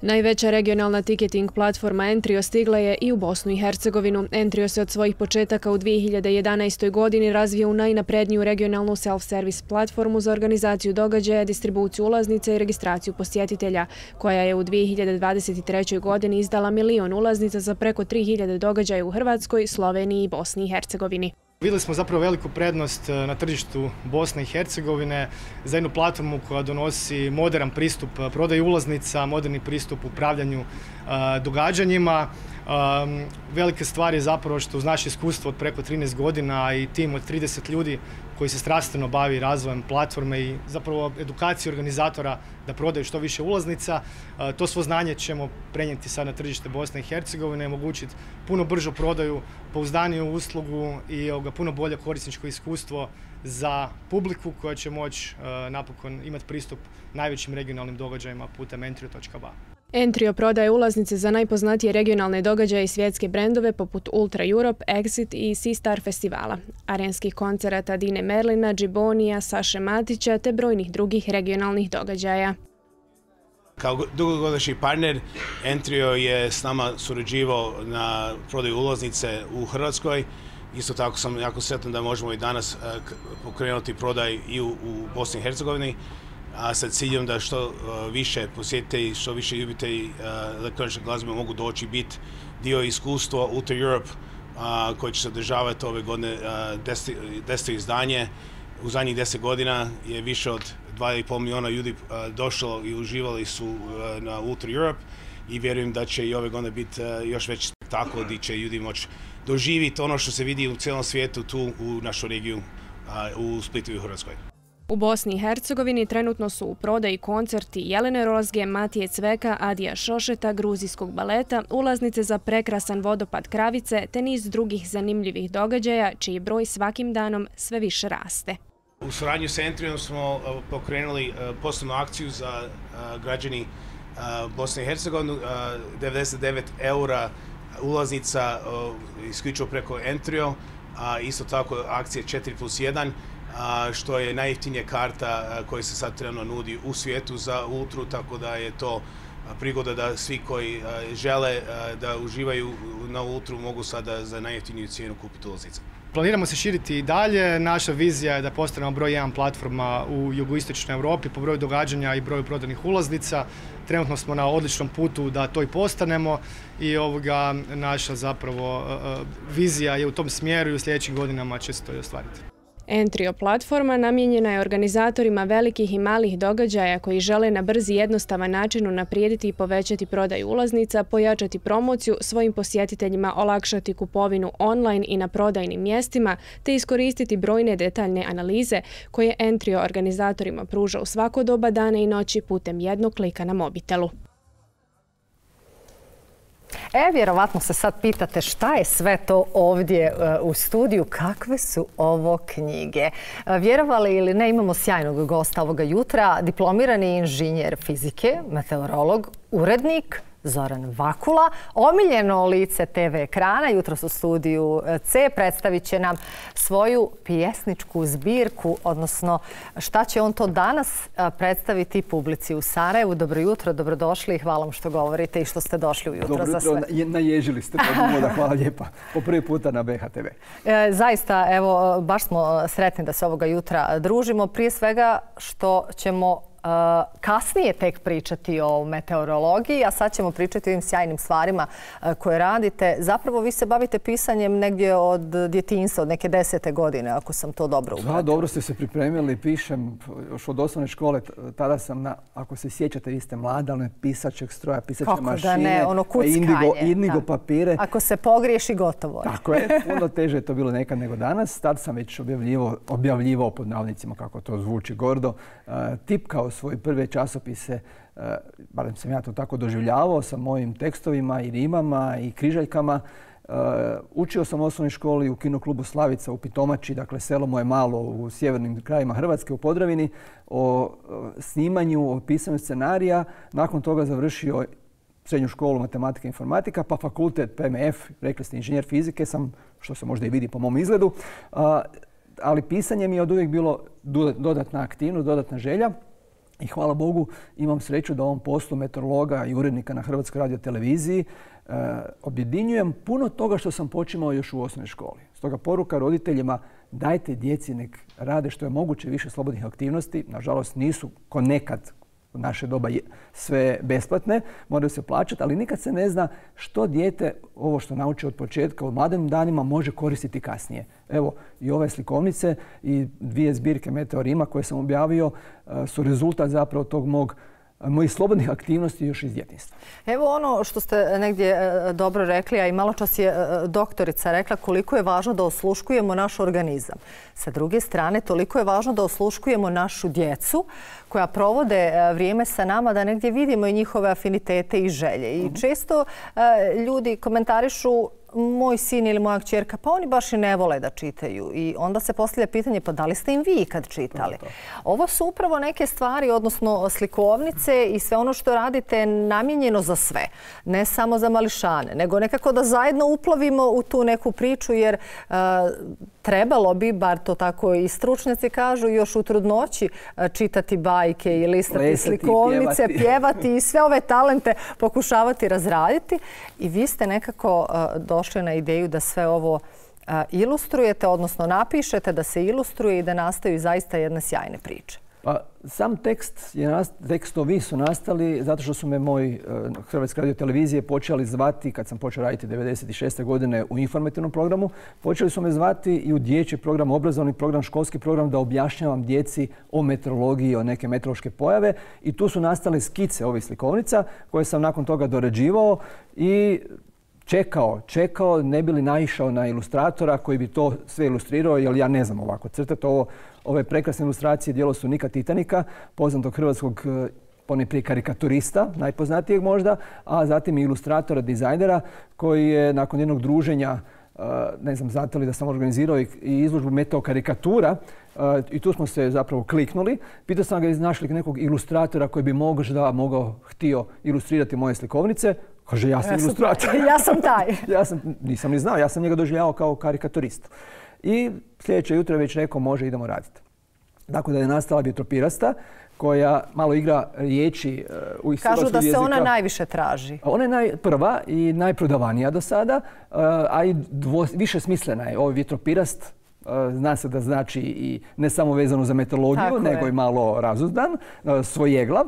Najveća regionalna tiketing platforma Entrio stigla je i u Bosnu i Hercegovinu. Entrio se od svojih početaka u 2011. godini razvio u najnapredniju regionalnu self-service platformu za organizaciju događaja, distribuciju ulaznica i registraciju posjetitelja, koja je u 2023. godini izdala 1 milion ulaznica za preko 3000 događaja u Hrvatskoj, Sloveniji i Bosni i Hercegovini. Vidjeli smo zapravo veliku prednost na tržištu Bosne i Hercegovine za jednu platformu koja donosi modern pristup prodaji ulaznica, moderni pristup upravljanju događanjima. Velike stvari je zapravo što uz naše iskustvo od preko 13 godina i tim od 30 ljudi koji se strastveno bavi razvojem platforme i zapravo edukaciju organizatora da prodaju što više ulaznica. To svo znanje ćemo prenijeti sad na tržište Bosne i Hercegovine i omogućiti puno bržu prodaju, pouzdaniju uslugu i puno bolje korisničko iskustvo za publiku koja će moći napokon imati pristup najvećim regionalnim događajima putem entrio.ba. Entrio prodaje ulaznice za najpoznatije regionalne događaje i svjetske brendove poput Ultra Europe, Exit i Seastar festivala, arenskih koncerata Dine Merlina, Džibonija, Saše Matića te brojnih drugih regionalnih događaja. Kao dugogodišnji partner, Entrio je s nama surađivao na prodaju ulaznice u Hrvatskoj. Isto tako sam jako sretan da možemo i danas pokrenuti prodaj i u Bosni i Hercegovini, a sa ciljem da što više posjetitelji, što više ljubitelji elektronične glazbe mogu doći i biti dio iskustva Ultra Europe koji će se održavati ove godine 10. izdanje. U zadnjih 10 godina je više od 2,5 miliona ljudi došlo i uživali su na Ultra Europe i vjerujem da će i ove godine biti još veći spektakl gdje će ljudi moći doživjeti ono što se vidi u cijelom svijetu tu u našu regiju, u Splitu i u Hrvatskoj. U Bosni i Hercegovini trenutno su u prodaji koncerti Jelene Rozge, Matije Cveka, Adija Šošeta, gruzijskog baleta, ulaznice za prekrasan vodopad Kravice te niz drugih zanimljivih događaja čiji broj svakim danom sve više raste. U saradnju sa Entrijom smo pokrenuli poslovnu akciju za građani Bosne i Hercegovine, 99 eura ulaznica isključivo preko Entrio, isto tako akcija 4+1, što je najjeftinija karta koja se sad trenutno nudi u svijetu za Ultru, tako da je to prigoda da svi koji žele da uživaju na Ultru mogu sada za najjeftiniju cijenu kupiti ulaznice. Planiramo se širiti i dalje. Naša vizija je da postanemo broj 1 platforma u jugoistočnoj Evropi po broju događanja i broju prodanih ulaznica. Trenutno smo na odličnom putu da to i postanemo i naša zapravo vizija je u tom smjeru i u sljedećim godinama će se to i ostvariti. Entrio platforma namijenjena je organizatorima velikih i malih događaja koji žele na brz i jednostavan način unaprijediti i povećati prodaju ulaznica, pojačati promociju, svojim posjetiteljima olakšati kupovinu online i na prodajnim mjestima te iskoristiti brojne detaljne analize koje Entrio organizatorima pruža u svako doba dana i noći putem jednog klika na mobitelu. Vjerovatno se sad pitate šta je sve to ovdje u studiju, kakve su ovo knjige. Vjerovali ili ne, imamo sjajnog gosta ovoga jutra, diplomirani inženjer fizike, meteorolog, urednik Zoran Vakula, omiljeno lice TV ekrana, jutros u studiju C, predstavit će nam svoju pjesničku zbirku, odnosno šta će on to danas predstaviti publici u Sarajevu. Dobro jutro, dobrodošli i hvala vam što govorite i što ste došli ujutro za sve. Dobro jutro, naježili ste, hvala lijepa, po prvi puta na BHTV. Zaista, evo, baš smo sretni da se ovoga jutra družimo, prije svega što ćemo kasnije tek pričati o meteorologiji, a sad ćemo pričati o ovim sjajnim stvarima koje radite. Zapravo vi se bavite pisanjem negdje od djetinjstva, od neke 10. godine, ako sam to dobro upratila. Da, dobro ste se pripremili, pišem još od osnovne škole. Tada sam, ako se sjećate, vi ste mlada, ono je pisačeg stroja, pisače mašine. Kako da ne, ono kuckanje. Indigo papire. Ako se pogriješi, gotovo. Tako je, puno teže je to bilo nekad nego danas. Tad sam već objavljivao pod navodnicima, kako to zvuči gordo, tipkao svoje prve časopise, barem sam ja to tako doživljavao, sa mojim tekstovima i rimama i križaljkama. Učio sam u osnovnoj školi u kinoklubu Slavica u Pitomači, dakle selo moje malo u sjevernim krajima Hrvatske, u Podravini, o snimanju, o pisanju scenarija. Nakon toga završio srednju školu matematika i informatika, pa fakultet PMF, rekli ste inženjer fizike sam, što se možda i vidi po mom izgledu. Ali pisanje mi je od uvijek bilo dodatna aktivnost, dodatna želja. I hvala Bogu, imam sreću da u ovom poslu meteorologa i urednika na Hrvatskoj radioteleviziji objedinjujem puno toga što sam počimao još u osnovnoj školi. Stoga poruka roditeljima, dajte djeci nek rade što je moguće više slobodnih aktivnosti. Nažalost, nisu ko nekad u naše doba sve besplatne, moraju se plaćati, ali nikad se ne zna što dijete, ovo što nauči od početka, u mladim danima može koristiti kasnije. Evo, i ove slikovnice i dvije zbirke meteorima koje sam objavio su rezultat zapravo tog mojih slobodnih aktivnosti još iz djetinjstva. Evo ono što ste negdje dobro rekli, a i malo čas je doktorica rekla koliko je važno da osluškujemo naš organizam. Sa druge strane, toliko je važno da osluškujemo našu djecu koja provode vrijeme sa nama, da negdje vidimo i njihove afinitete i želje. I često ljudi komentarišu moj sin ili moja kćerka, pa oni baš i ne vole da čitaju. I onda se postavlja pitanje, pa da li ste im vi kad čitali? Ovo su upravo neke stvari, odnosno slikovnice i sve ono što radite namijenjeno za sve. Ne samo za mališane, nego nekako da zajedno uplavimo u tu neku priču, jer trebalo bi, bar to tako i stručnjaci kažu, još u trudnoći čitati bajke i listati slikovnice, pjevati i sve ove talente pokušavati razraditi. I vi ste nekako došli na ideju da sve ovo ilustrujete, odnosno napišete, da se ilustruje i da nastaju zaista jedne sjajne priče. Sam tekstovi su nastali zato što su me moji Hrvatske radiotelevizije počeli zvati, kad sam počeo raditi 1996. godine u informativnom programu, počeli su me zvati i u dječji program, obrazovni program, školski program, da objašnjavam djeci o meteorologiji, o neke meteorološke pojave. I tu su nastale skice ovih slikovnica koje sam nakon toga dorađivao i čekao, ne bi li naišao na ilustratora koji bi to sve ilustrirao, jer ja ne znam ovako crtati. Ove prekrasne ilustracije djelo su Nika Titanika, poznatog hrvatskog ponajprije karikaturista, najpoznatijeg možda, a zatim i ilustratora, dizajnera, koji je nakon jednog druženja, ne znam znate li da sam organizirao i izložbu meteo karikatura, i tu smo se zapravo kliknuli. Pitao sam ga, znaš li nekog ilustratora koji bi htio ilustrirati moje slikovnice? Kaže, ja sam ilustrator. Ja sam taj. Nisam ni znao, ja sam njega doživljavao kao karikaturistu. I sljedeće jutro već rekao, može, idemo raditi. Dakle, da je nastala Vjetropirasta, koja malo igra riječi u hrvatskom jeziku. Kažu da se ona najviše traži. Ona je prva i najprodavanija do sada, a i više smislena je. Ovo Vjetropirast zna se da znači i ne samo vezano za meteorologiju, nego i malo razuzdan, svojeglav.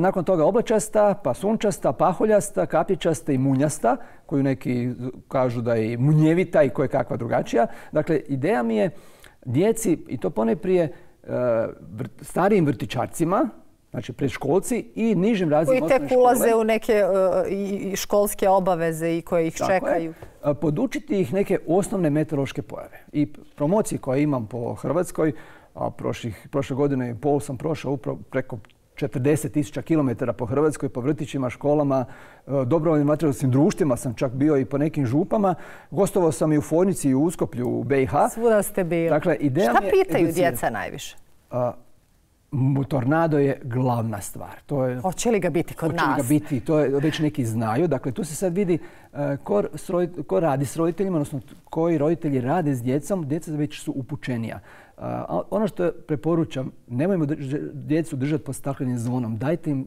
Nakon toga oblačasta, pa sunčasta, paholjasta, kapljičasta i munjasta, koju neki kažu da je munjevita i koje kakva drugačija. Dakle, ideja mi je djeci, i to ponajprije starijim vrtičarcima, znači predškolci i nižim razredima osnovne škole. Koji tek ulaze u neke školske obaveze i koje ih čekaju. Podučiti ih neke osnovne meteorološke pojave. I promocije koje imam po Hrvatskoj, a prošle godine i pol sam prošao preko 40.000 km po Hrvatskoj, po vrtićima, školama, dobrovoljnim vatrogasnim društvima sam čak bio i po nekim župama. Gostovao sam i u Fornici i u Uskoplju, u BiH. Svuda ste bili. Šta pitaju djeca najviše? Tornado je glavna stvar. Hoće li ga biti kod nas? Hoće li ga biti, to već neki znaju. Dakle, tu se sad vidi ko radi s roditeljima, odnosno koji roditelji rade s djecom, djeca već su upućenija. Ono što preporučam, nemojmo djecu držati pod staklenim zvonom. Dajte im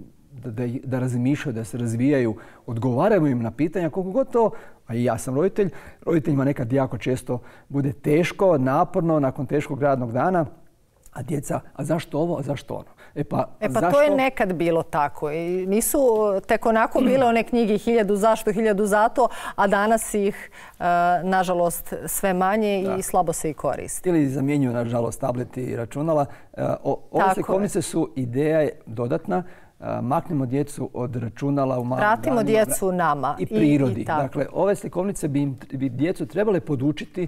da razmišljaju, da se razvijaju, odgovarajmo im na pitanja koliko god to, a i ja sam roditelj, roditeljima nekad jako često bude teško, naporno, nakon teškog radnog dana. A djeca, a zašto ovo, a zašto ono? E pa to je nekad bilo tako. Nisu tek onako bile one knjige 1000 zašto, 1000 zato, a danas ih, nažalost, sve manje i slabo se i koristi. Ili zamjenjuju, nažalost, tableti i računala. Ove slikovnice su ideja dodatna. Maknemo djecu od računala u malom danima. Vratimo djecu nama i prirodi. Dakle, ove slikovnice bi djecu trebale podučiti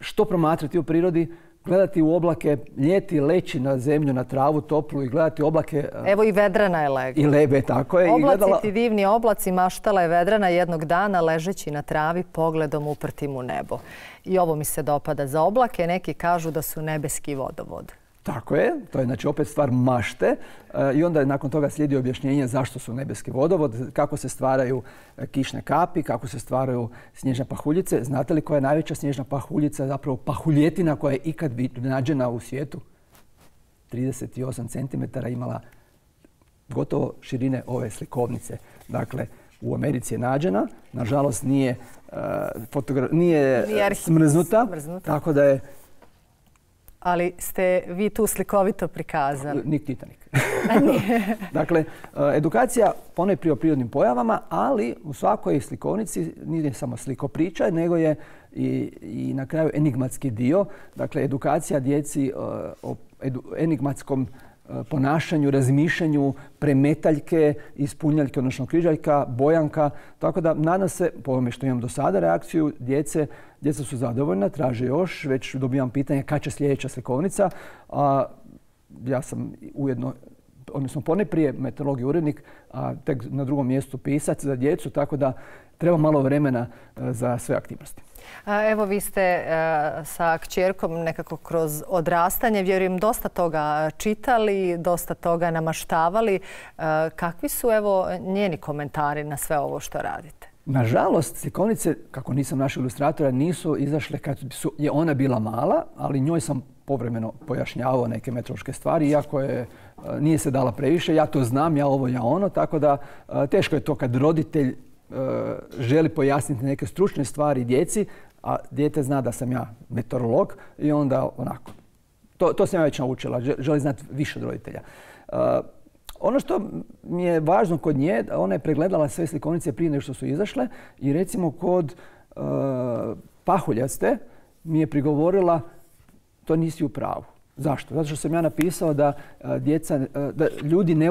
što promatrati u prirodi, gledati u oblake, ljeti, leći na zemlju, na travu, toplu i gledati oblake. Evo i Vedrana je legla. I lebe, tako je. Oblaci ti divni oblaci, maštala je Vedrana jednog dana ležeći na travi, pogledom uprtim u nebo. I ovo mi se dopada za oblake. Neki kažu da su nebeski vodovod. Tako je. To je znači opet stvar mašte. I onda je nakon toga slijedi objašnjenje zašto su nebeski vodovod, kako se stvaraju kišne kapi, kako se stvaraju snježne pahuljice. Znate li koja je najveća snježna pahuljica, zapravo pahuljetina koja je ikad nađena u svijetu? 38 cm imala gotovo širine ove slikovnice. Dakle, u Americi je nađena. Nažalost, nije smrznuta, tako da je... Ali ste vi tu slikovito prikazali. Nik Titanik. Dakle, edukacija ponajprije o prirodnim pojavama, ali u svakoj slikovnici nije samo slikopriča, nego je i na kraju enigmatski dio. Dakle, edukacija djeci o enigmatskom ponašanju, razmišljanju, premetaljke, ispunjaljke, odnosno križaljka, bojanka. Tako da, nadam se, po ovome što imam do sada reakciju, djeca su zadovoljna, traže još, već dobivam pitanje kada će sljedeća slikovnica. Ja sam ujedno, odnosno ponajprije meteorolog i urednik, a tek na drugom mjestu pisac za djecu, tako da treba malo vremena za sve aktivnosti. Evo vi ste sa kćerkom nekako kroz odrastanje, vjerujem, dosta toga čitali, dosta toga namaštavali. Kakvi su evo njeni komentari na sve ovo što radite? Nažalost, slikovnice, kako nisam našao ilustratora, nisu izašle kad je ona bila mala, ali njoj sam povremeno pojašnjavao neke meteorološke stvari, iako nije se dala previše. Ja to znam, ja ovo, ja ono, tako da teško je to kad roditelj želi pojasniti neke stručne stvari djeci, a dijete zna da sam ja meteorolog i onda onako. To sam ja već naučila, želi znati više od roditelja. Ono što mi je važno kod nje, ona je pregledala sve slikovnice prije nego što su izašle i recimo kod pahuljaste mi je prigovorila to nisi u pravu. Zašto? Zato što sam ja napisao da ljudi ne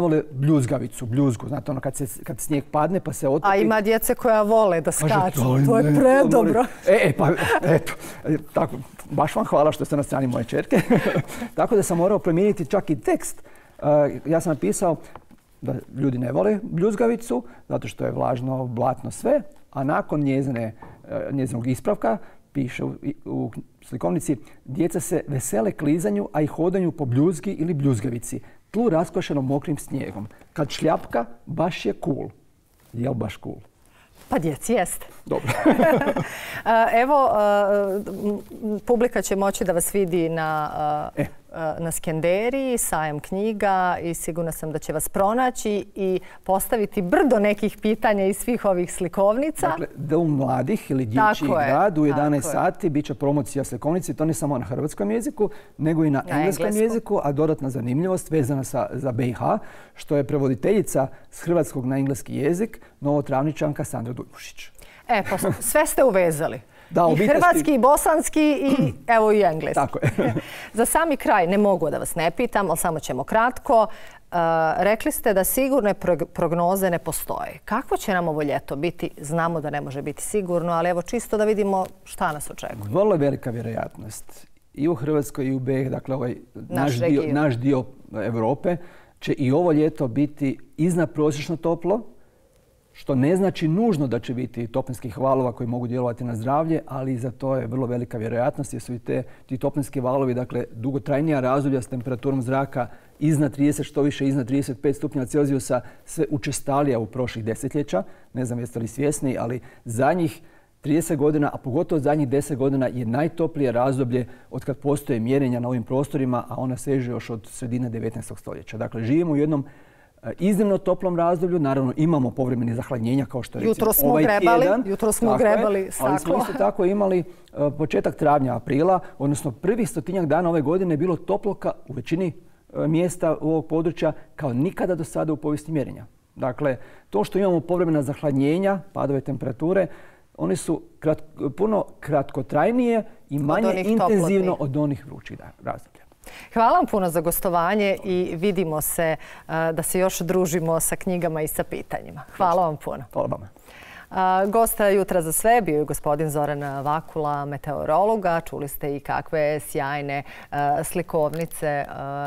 vole bljuzgavicu, bljuzgu. Znate, ono kad snijeg padne pa se otopi. A ima djece koja vole da skaču. To je predobro. Pa eto, tako, baš vam hvala što ste na strani moje čerke. Tako da sam morao promijeniti čak i tekst. Ja sam napisao da ljudi ne vole bljuzgavicu, zato što je vlažno, blatno sve, a nakon njezinog ispravka piše u slikovnici, djeca se vesele klizanju, a i hodanju po bljuzgi ili bljuzgavici, tlu raskošeno mokrim snijegom. Kad šljapka, baš je cool. Jel baš cool? Pa djeci jeste. Dobro. Evo, publika će moći da vas vidi na Skenderiji, sajam knjiga i sigurna sam da će vas pronaći i postaviti brdo nekih pitanja iz svih ovih slikovnica. Dakle, Dom mladih ili Dječji grad u 11 sati bit će promocija slikovnice. To ne samo na hrvatskom jeziku, nego i na engleskom jeziku, a dodatna zanimljivost vezana za BiH, što je prevoditeljica s hrvatskog na engleski jezik, novotravničanka Sandra Dujmušić. E, pa sve ste uvezali. I hrvatski, i bosanski, i evo i engleski. Tako je. Za sami kraj ne mogu da vas ne pitam, ali samo ćemo kratko. Rekli ste da sigurne prognoze ne postoje. Kako će nam ovo ljeto biti? Znamo da ne može biti sigurno, ali evo čisto da vidimo šta nas očekuje. Vrlo velika vjerojatnost. I u Hrvatskoj i u BiH, dakle ovaj naš dio Evrope, će i ovo ljeto biti iznadprosječno toplo, što ne znači nužno da će biti toplinskih valova koji mogu djelovati na zdravlje, ali za to je vrlo velika vjerojatnost jer su i ti toplinski valovi, dakle dugotrajnija razdoblja s temperaturom zraka iznad 30, što više iznad 35 stupnjeva Celzijusa, sve učestalija u prošlih desetljeća. Ne znam jeste li svjesni, ali zadnjih 30 godina, a pogotovo zadnjih 10 godina je najtoplije razdoblje od kad postoje mjerenja na ovim prostorima, a ona seže još od sredine 19. stoljeća. Dakle, živimo u jednom iznimno toplom razdoblju. Naravno, imamo povremeni zahladnjenja kao što je ovaj tjedan. Jutro smo grebali staklo. Ali smo isto tako imali početak travnja, aprila, odnosno prvih 100-tinjak dana ove godine je bilo toplo u većini mjesta ovog područja kao nikada do sada u povijesti mjerenja. Dakle, to što imamo povremena zahladnjenja, padove temperature, oni su puno kratkotrajnije i manje intenzivno od onih vrućih razdoblja. Hvala vam puno za gostovanje i vidimo se da se još družimo sa knjigama i sa pitanjima. Hvala vam puno. Hvala vam. Gosta Jutra za sve bio je gospodin Zoran Vakula, meteorologa. Čuli ste i kakve sjajne slikovnice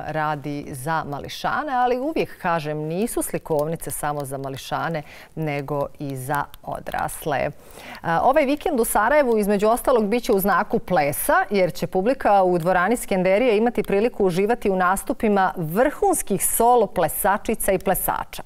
radi za mališane, ali uvijek kažem nisu slikovnice samo za mališane nego i za odrasle. Ovaj vikend u Sarajevu između ostalog bit će u znaku plesa jer će publika u dvorani Skenderije imati priliku uživati u nastupima vrhunskih solo plesačica i plesača.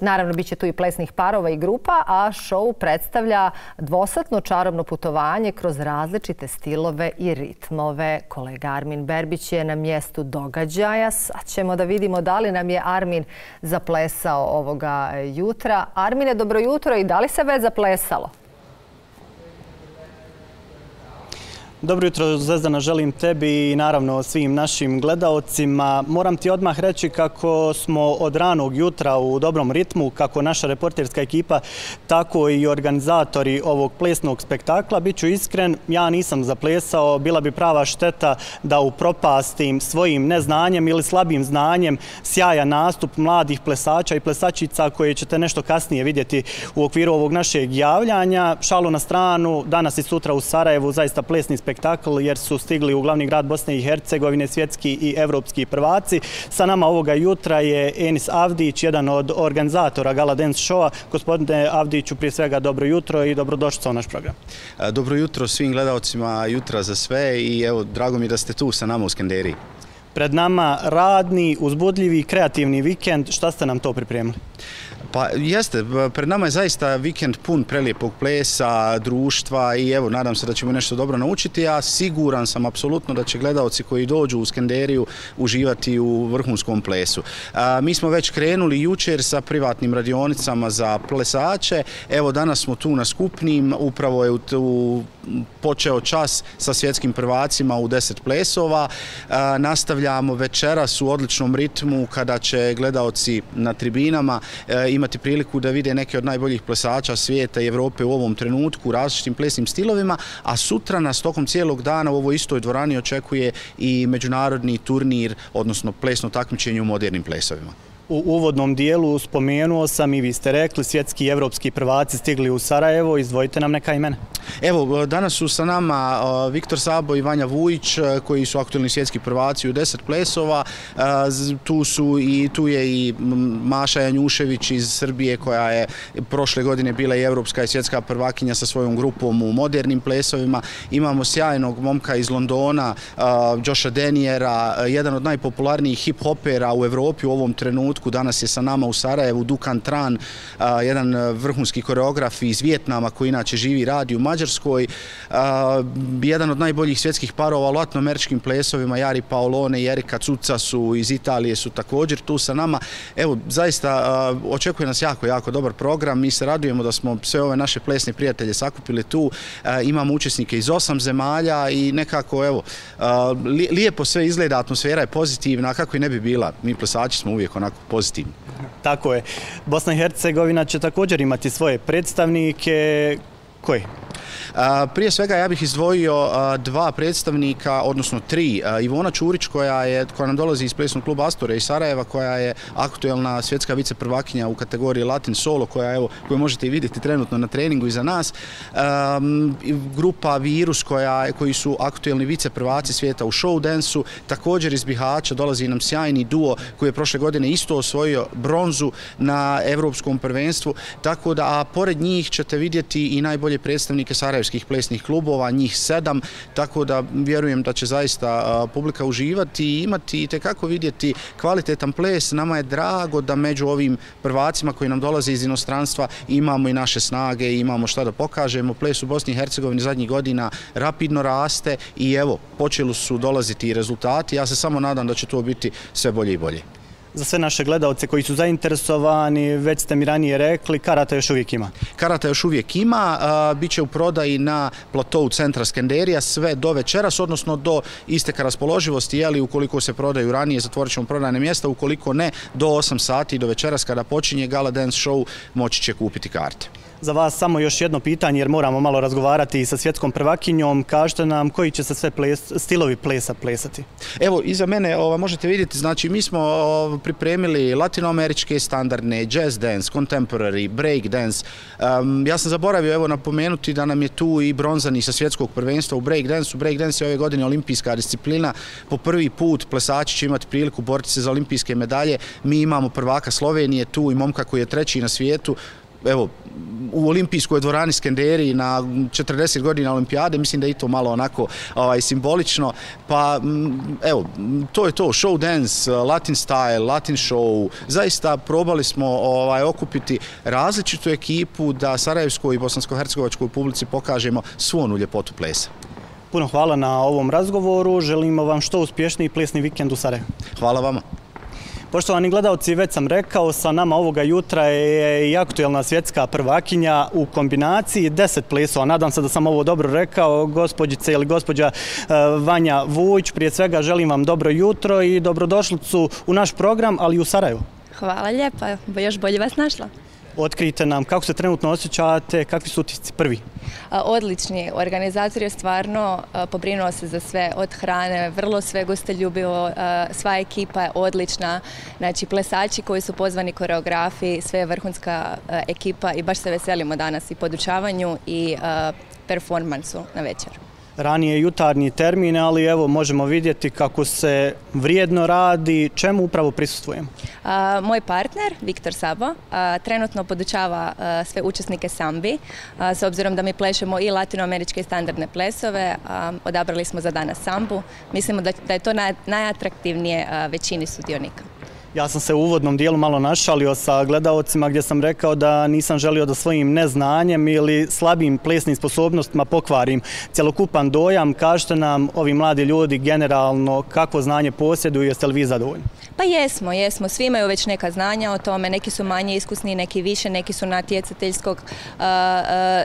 Naravno bit će tu i plesnih parova i grupa, a show predstavlja dvosatno čarobno putovanje kroz različite stilove i ritmove. Kolega Armin Berbić je na mjestu događaja. Sad ćemo da vidimo da li nam je Armin zaplesao ovoga jutra. Armine, dobro jutro i da li se već zaplesalo? Dobro jutro, Zvezdana, želim tebi i naravno svim našim gledaocima. Moram ti odmah reći kako smo od ranog jutra u dobrom ritmu, kako naša reporterska ekipa, tako i organizatori ovog plesnog spektakla. Biću iskren, ja nisam zaplesao, bila bi prava šteta da upropastim svojim neznanjem ili slabim znanjem sjajan nastup mladih plesača i plesačica koje ćete nešto kasnije vidjeti u okviru ovog našeg javljanja. Šalu na stranu, danas i sutra u Sarajevu zaista plesni spektakl jer su stigli u glavni grad Bosne i Hercegovine svjetski i evropski prvaci. Sa nama ovoga jutra je Enis Avdić, jedan od organizatora Gala Dance Showa. Gospodine Avdiću, prije svega dobro jutro i dobrodošli u naš program. Dobro jutro svim gledalcima Jutra za sve i evo, drago mi je da ste tu sa nama u Skenderiji. Pred nama radni, uzbudljivi, kreativni vikend. Šta ste nam to pripremili? Pa jeste, pred nama je zaista vikend pun prelijepog plesa, društva i evo, nadam se da ćemo nešto dobro naučiti. Ja siguran sam apsolutno da će gledaoci koji dođu u Skenderiju uživati u vrhunskom plesu. Mi smo već krenuli jučer sa privatnim radionicama za plesače. Evo, danas smo tu na skupnim, upravo je počeo čas sa svjetskim prvacima u 10 plesova. Nastavljamo večeras u odličnom ritmu kada će gledaoci na tribinama i imati priliku da vide neke od najboljih plesača svijeta i Evrope u ovom trenutku u različitim plesnim stilovima, a sutra nas tokom cijelog dana u ovoj istoj dvorani očekuje i međunarodni turnir, odnosno plesno takmičenje u modernim plesovima. U uvodnom dijelu spomenuo sam i vi ste rekli svjetski i evropski prvaci stigli u Sarajevo, izdvojite nam neka imena. Evo, danas su sa nama Viktor Sabo i Vanja Vujić koji su aktualni svjetski prvaci u 10 plesova. Tu je i Maša Janjušević iz Srbije koja je prošle godine bila i evropska i svjetska prvakinja sa svojom grupom u modernim plesovima. Imamo sjajnog momka iz Londona, Josha Denijera, jedan od najpopularnijih hip-hopera u Evropi u ovom trenutku. Danas je sa nama u Sarajevu Dukan Tran, jedan vrhunski koreograf iz Vijetnama koji inače živi i radi u Mađarskoj. Jedan od najboljih svjetskih parova u latinoameričkim plesovima, Jari Paolone i Erika Cuca su iz Italije, su također tu sa nama. Evo, zaista očekuje nas jako, jako dobar program. Mi se radujemo da smo sve ove naše plesne prijatelje sakupili tu. Imamo učesnike iz 8 zemalja i nekako, evo, lijepo sve izgleda, atmosfera je pozitivna, kako i ne bi bila. Mi plesači smo uvijek onako pozitivni. Tako je. Bosna i Hercegovina će također imati svoje predstavnike. Koji? Prije svega ja bih izdvojio dva predstavnika, odnosno tri. Ivona Čurić koja nam dolazi iz plesnog kluba Astore iz Sarajeva, koja je aktuelna svjetska viceprvakinja u kategoriji Latin Solo, koju možete i vidjeti trenutno na treningu iza nas. Grupa Virus koji su aktuelni viceprvaci svijeta u showdansu. Također iz Bihaća dolazi nam sjajni duo koji je prošle godine isto osvojio bronzu na evropskom prvenstvu. Tako da, a pored njih ćete vidjeti i najbolje predstavnike sarajevskih plesnih klubova, njih 7, tako da vjerujem da će zaista publika uživati i imati i tekako vidjeti kvalitetan ples. Nama je drago da među ovim prvacima koji nam dolaze iz inostranstva imamo i naše snage, imamo šta da pokažemo. Ples u Bosni i Hercegovini zadnjih godina rapidno raste i evo, počeli su dolaziti i rezultati. Ja se samo nadam da će to biti sve bolje i bolje. Za sve naše gledalce koji su zainteresovani, već ste mi ranije rekli, karata još uvijek ima. Karata još uvijek ima, bit će u prodaji na platovu centra Skenderija sve do večeras, odnosno do isteka raspoloživosti, jeli ukoliko se prodaju ranije zatvorit ćemo prodajne mjesta, ukoliko ne, do 8 sati do večeras kada počinje Gala Dance Show moći će kupiti karte. Za vas samo još jedno pitanje jer moramo malo razgovarati sa svjetskom prvakinjom. Kažete nam koji će se sve stilovi plesa plesati? Evo, iza mene možete vidjeti, znači mi smo pripremili latinoameričke standardne, jazz dance, contemporary, break dance. Ja sam zaboravio napomenuti da nam je tu i bronzani sa svjetskog prvenstva u break dance. Break dance je ove godine olimpijska disciplina. Po prvi put plesači će imati priliku boriti se za olimpijske medalje. Mi imamo prvaka Slovenije tu i momka koji je 3. na svijetu. Evo, u olimpijskoj dvorani Skenderiji na 40 godina olimpijade, mislim da je i to malo onako simbolično, pa evo, to je to, show dance, latin style, latin show, zaista probali smo okupiti različitu ekipu da sarajevskoj i bosansko-hercegovačkoj publici pokažemo svu onu ljepotu plesa. Puno hvala na ovom razgovoru, želimo vam što uspješniji plesni vikend u Sarajevu. Hvala vama. Poštovani gledalci, već sam rekao, sa nama ovoga jutra je i aktuelna svjetska prvakinja u kombinaciji 10 plesova. Nadam se da sam ovo dobro rekao, gospođice ili gospođa Vanja Vujić. Prije svega želim vam dobro jutro i dobrodošlicu u naš program, ali i u Sarajevu. Hvala lijepa, još bolje vas našla. Otkrijte nam kako se trenutno osjećate, kakvi su utisci prvi? Odlični. Organizator je stvarno pobrinuo se za sve, od hrane, vrlo sve gostoljubivo, sva ekipa je odlična. Znači, plesači koji su pozvani, koreografi, sve je vrhunska ekipa i baš se veselimo danas i podučavanju i performansu na večer. Ranije je jutarnji termin, ali evo možemo vidjeti kako se vrijedno radi, čemu upravo prisustvujem. Moj partner, Viktor Sabo, trenutno podučava sve učesnike sambi, s obzirom da mi plešemo i latinoameričke standardne plesove, odabrali smo za danas sambu. Mislimo da je to najatraktivnije većini sudionika. Ja sam se u uvodnom dijelu malo našalio sa gledalcima gdje sam rekao da nisam želio da svojim neznanjem ili slabim plesnim sposobnostima pokvarim cjelokupan dojam. Kažete nam, ovi mladi ljudi generalno kakvo znanje posjeduju, jeste li vi zadovoljni? Pa jesmo. Svi imaju već neka znanja o tome. Neki su manje iskusni, neki više, neki su natjecateljskog,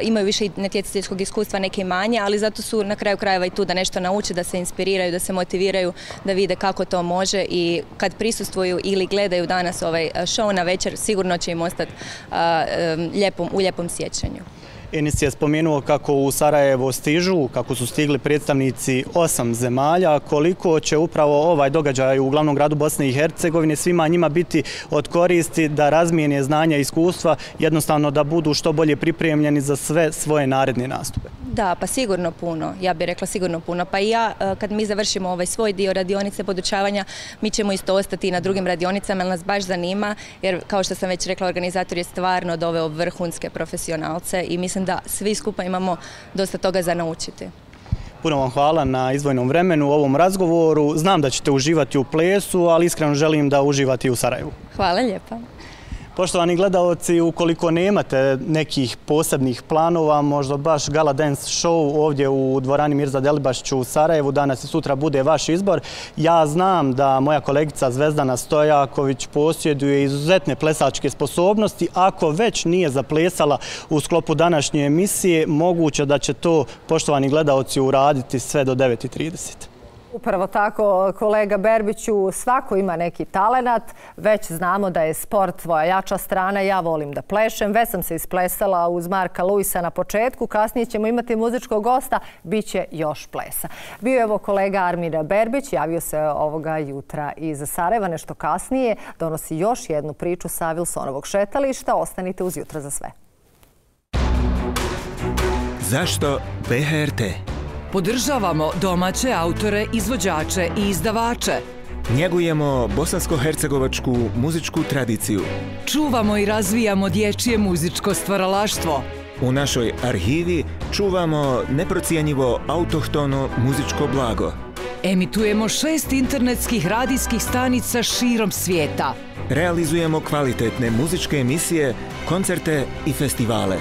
imaju više natjecateljskog iskustva, neki manje, ali zato su na kraju krajeva i tu da nešto nauče, da se inspiriraju, da se motiviraju, da vide kako to može i kad prisustvuju ili ili gledaju danas ovaj show na večer, sigurno će im ostati u lijepom sjećanju. Enis je spomenuo kako u Sarajevo stižu, kako su stigli predstavnici 8 zemalja, koliko će upravo ovaj događaj u glavnom gradu Bosne i Hercegovine svima njima biti od koristi da razmijene znanja i iskustva, jednostavno da budu što bolje pripremljeni za sve svoje naredne nastupe. Da, pa sigurno puno, ja bih rekla sigurno puno. Pa i ja, kad mi završimo ovaj svoj dio radionice podučavanja, mi ćemo isto ostati na drugim radionicama, jer nas baš zanima, jer kao što sam već rekla, organizator je stvarno doveo vrhunske profesionalce i mislim da svi skupa imamo dosta toga za naučiti. Puno vam hvala na izdvojenom vremenu u ovom razgovoru. Znam da ćete uživati u plesu, ali iskreno želim da uživate i u Sarajevu. Hvala lijepa. Poštovani gledaoci, ukoliko nemate nekih posebnih planova, možda baš gala dance show ovdje u dvorani Mirza Delibašića u Sarajevu, danas i sutra bude vaš izbor. Ja znam da moja kolegica Zvezdana Stojaković posjeduje izuzetne plesačke sposobnosti. Ako već nije zaplesala u sklopu današnje emisije, moguće da će to, poštovani gledaoci, uraditi sve do 9:30. Upravo tako, kolega Berbiću, svako ima neki talenat. Već znamo da je sport tvoja jača strana, ja volim da plešem. Već sam se isplesala uz Marka Luisa na početku, kasnije ćemo imati muzičkog gosta, bit će još plesa. Bio je ovo kolega Armina Berbić, javio se ovoga jutra iz Sarajeva, nešto kasnije donosi još jednu priču sa Wilsonovog šetališta. Ostanite uz Jutra za sve. Zašto BHRT? Podržavamo domaće autore, izvođače i izdavače. Njegujemo bosansko-hercegovačku muzičku tradiciju. Čuvamo i razvijamo dječje muzičko stvaralaštvo. U našoj arhivi čuvamo neprocijenjivo autohtono muzičko blago. Emitujemo 6 internetskih radijskih stanica širom svijeta. Realizujemo kvalitetne muzičke emisije, koncerte i festivale.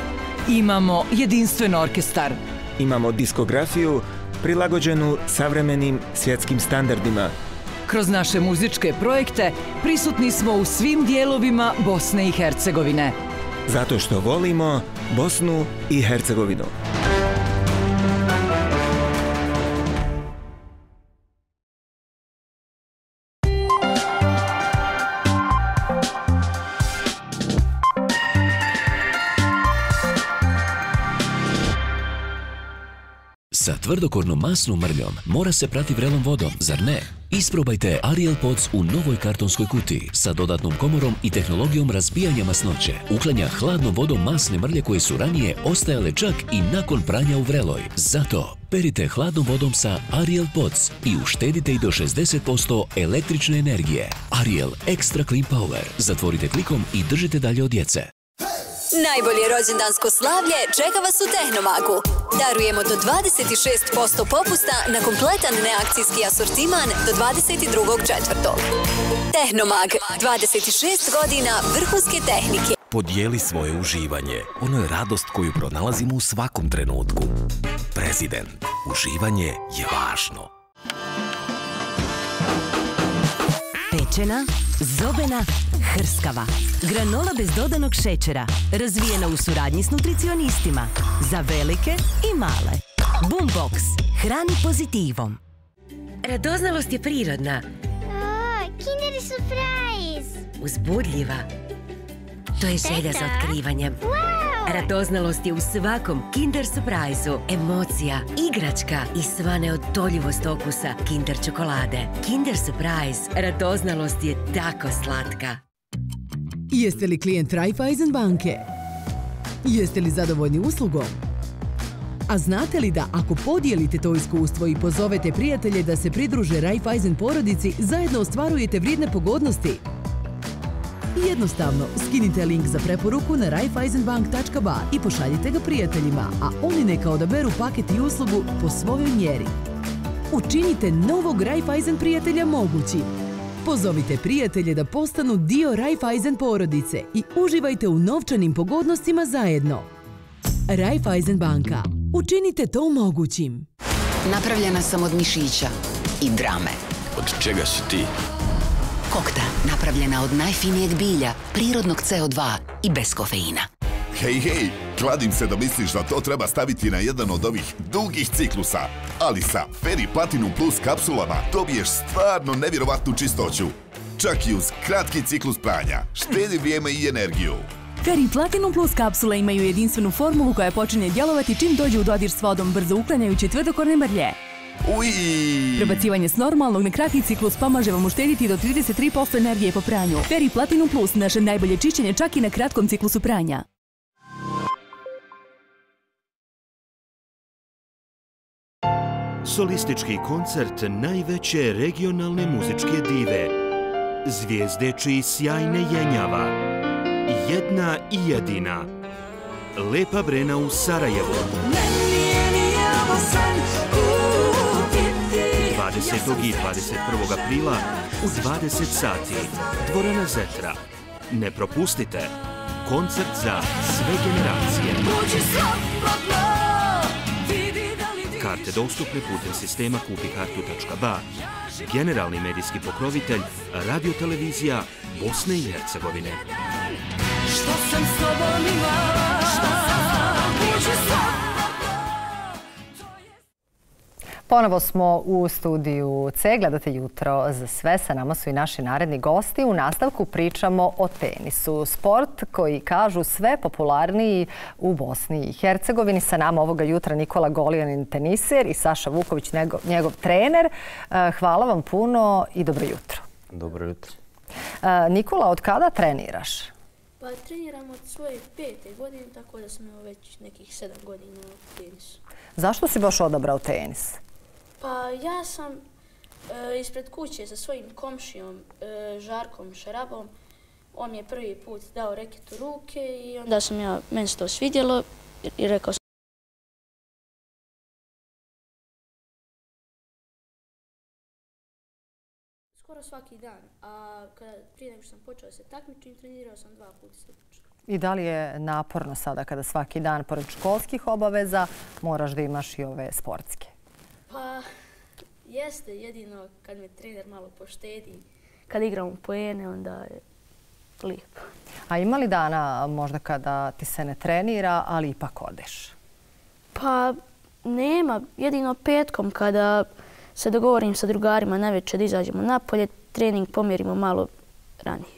Imamo jedinstven orkestar. Imamo diskografiju prilagođenu savremenim svjetskim standardima. Kroz naše muzičke projekte prisutni smo u svim dijelovima Bosne i Hercegovine. Zato što volimo Bosnu i Hercegovinu. Sa tvrdokornom masnom mrljom mora se prati vrelom vodom, zar ne? Isprobajte Ariel Pods u novoj kartonskoj kutiji sa dodatnom komorom i tehnologijom razbijanja masnoće. Uklanja hladnom vodom masne mrlje koje su ranije ostajale čak i nakon pranja u vreloj. Zato perite hladnom vodom sa Ariel Pods i uštedite i do 60% električne energije. Ariel Extra Clean Power. Zatvorite klikom i držite dalje od djece. Najbolje rođendansko slavlje čeka vas u Tehnomagu. Darujemo do 26% popusta na kompletan neakcijski asortiman do 22.4. Tehnomag, 26 godina vrhunske tehnike. Podijeli svoje uživanje. Ono je radost koju pronalazimo u svakom trenutku. Prezident, uživanje je važno. Pečena, zobena, hrskava. Granola bez dodanog šećera. Razvijena u suradnji s nutricionistima. Za velike i male. Boombox. Hrani pozitivom. Radoznalost je prirodna. Kinder surprise. Uzbudljiva. To je želja za otkrivanjem. Radoznalost je u svakom Kinder surprise-u. Emocija, igračka i sva neodoljivost okusa Kinder čokolade. Kinder surprise. Radoznalost je tako slatka. Jeste li klijent Raiffeisen banke? Jeste li zadovoljni uslugom? A znate li da ako podijelite to iskustvo i pozovete prijatelje da se pridruže Raiffeisen porodici, zajedno ostvarujete vrijedne pogodnosti? Jednostavno, skinite link za preporuku na raiffeisenbank.ba i pošaljite ga prijateljima, a oni neka odaberu paket i uslugu po svojoj mjeri. Učinite novog Raiffeisen prijatelja mogućim. Pozovite prijatelje da postanu dio Raiffeisen porodice i uživajte u novčanim pogodnostima zajedno. Raiffeisen banka. Učinite to mogućim. Napravljena sam od mišića i drame. Od čega si ti? Kokta, napravljena od najfinijeg bilja, prirodnog CO2 i bez kofeina. Hej, hej, kladim se da misliš da to treba staviti na jedan od ovih dugih ciklusa. Ali sa Feri Platinum Plus kapsulama dobiješ stvarno nevjerovatnu čistoću. čak i uz kratki ciklus pranja. Štedi vrijeme i energiju. Feri Platinum Plus kapsule imaju jedinstvenu formulu koja počinje djelovati čim dođe u dodir s vodom, brzo uklanjajući tvrdokorne mrlje. Prebacivanje s normalnog na kratki ciklus pomaže vam uštediti do 33% energije po pranju. Feri Platinum Plus, naše najbolje čišćenje čak i na kratkom ciklusu pranja. Solistički koncert najveće regionalne muzičke dive. Zvijezde čiji sjaj ne jenjava. Jedna i jedina. Lepa Brena u Sarajevu. 20. i 21. aprila u 20 sati. Dvorana Zetra. Ne propustite. Koncert za sve generacije. Karte dostupne putem sistema kupi-kartu.ba. Generalni medijski pokrovitelj radiotelevizija Bosne i Hercegovine. Ponovo smo u studiju C. Gledate Jutro za sve. Sa nama su i naši naredni gosti. U nastavku pričamo o tenisu. Sport koji, kažu, sve popularniji u Bosni i Hercegovini. Sa nama ovoga jutra Nikola Golijanin, teniser, i Saša Vuković, njegov trener. Hvala vam puno i dobro jutro. Dobro jutro. Nikola, od kada treniraš? Pa treniram od svoje 5. godine, tako da sam već nekih 7 godina u tenisu. Zašto si baš odabrao tenis? Pa ja sam ispred kuće sa svojim komšijom Žarkom Šarabom. On mi je prvi put dao reket u ruke i onda sam ja, meni se to svidjelo i rekao sam... Skoro svaki dan, a prije nego što sam počela se takmičiti, trenirao sam 2 puta sedmično. I da li je naporno sada kada svaki dan, pored školskih obaveza, moraš da imaš i ove sportske? Pa, jeste, jedino kad me trener malo poštedi. Kad igram poene, onda je lijepo. A ima li dana možda kada ti se ne trenira, ali ipak odeš? Pa, nema. Jedino petkom kada se dogovorim sa drugarima najveće da izađemo napolje, trening pomjerimo malo ranije.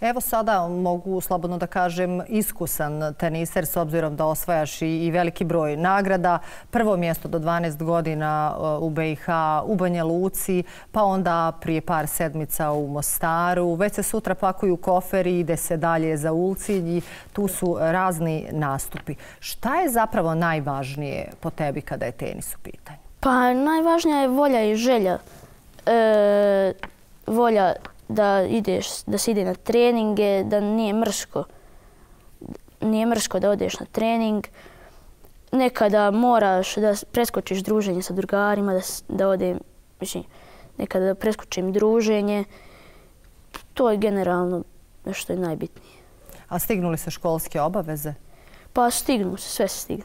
Evo sada mogu slobodno da kažem iskusan teniser, s obzirom da osvajaš i veliki broj nagrada. Prvo mjesto do 12 godina u BiH, u Banja Luci, pa onda prije par sedmica u Mostaru. Već se sutra pakuju koferi, ide se dalje za Ulcinj i tu su razni nastupi. Šta je zapravo najvažnije po tebi kada je tenis u pitanju? Pa najvažnija je volja i želja. Volja da se ide na treninge, da nije mrško. Nije mrško da odeš na trening. Nekada moraš da preskočiš druženje sa drugarima, da odem, mislim, nekada da preskočim druženje. To je generalno nešto je najbitnije. A stignu li se školske obaveze? Pa stignu se, sve se stigne.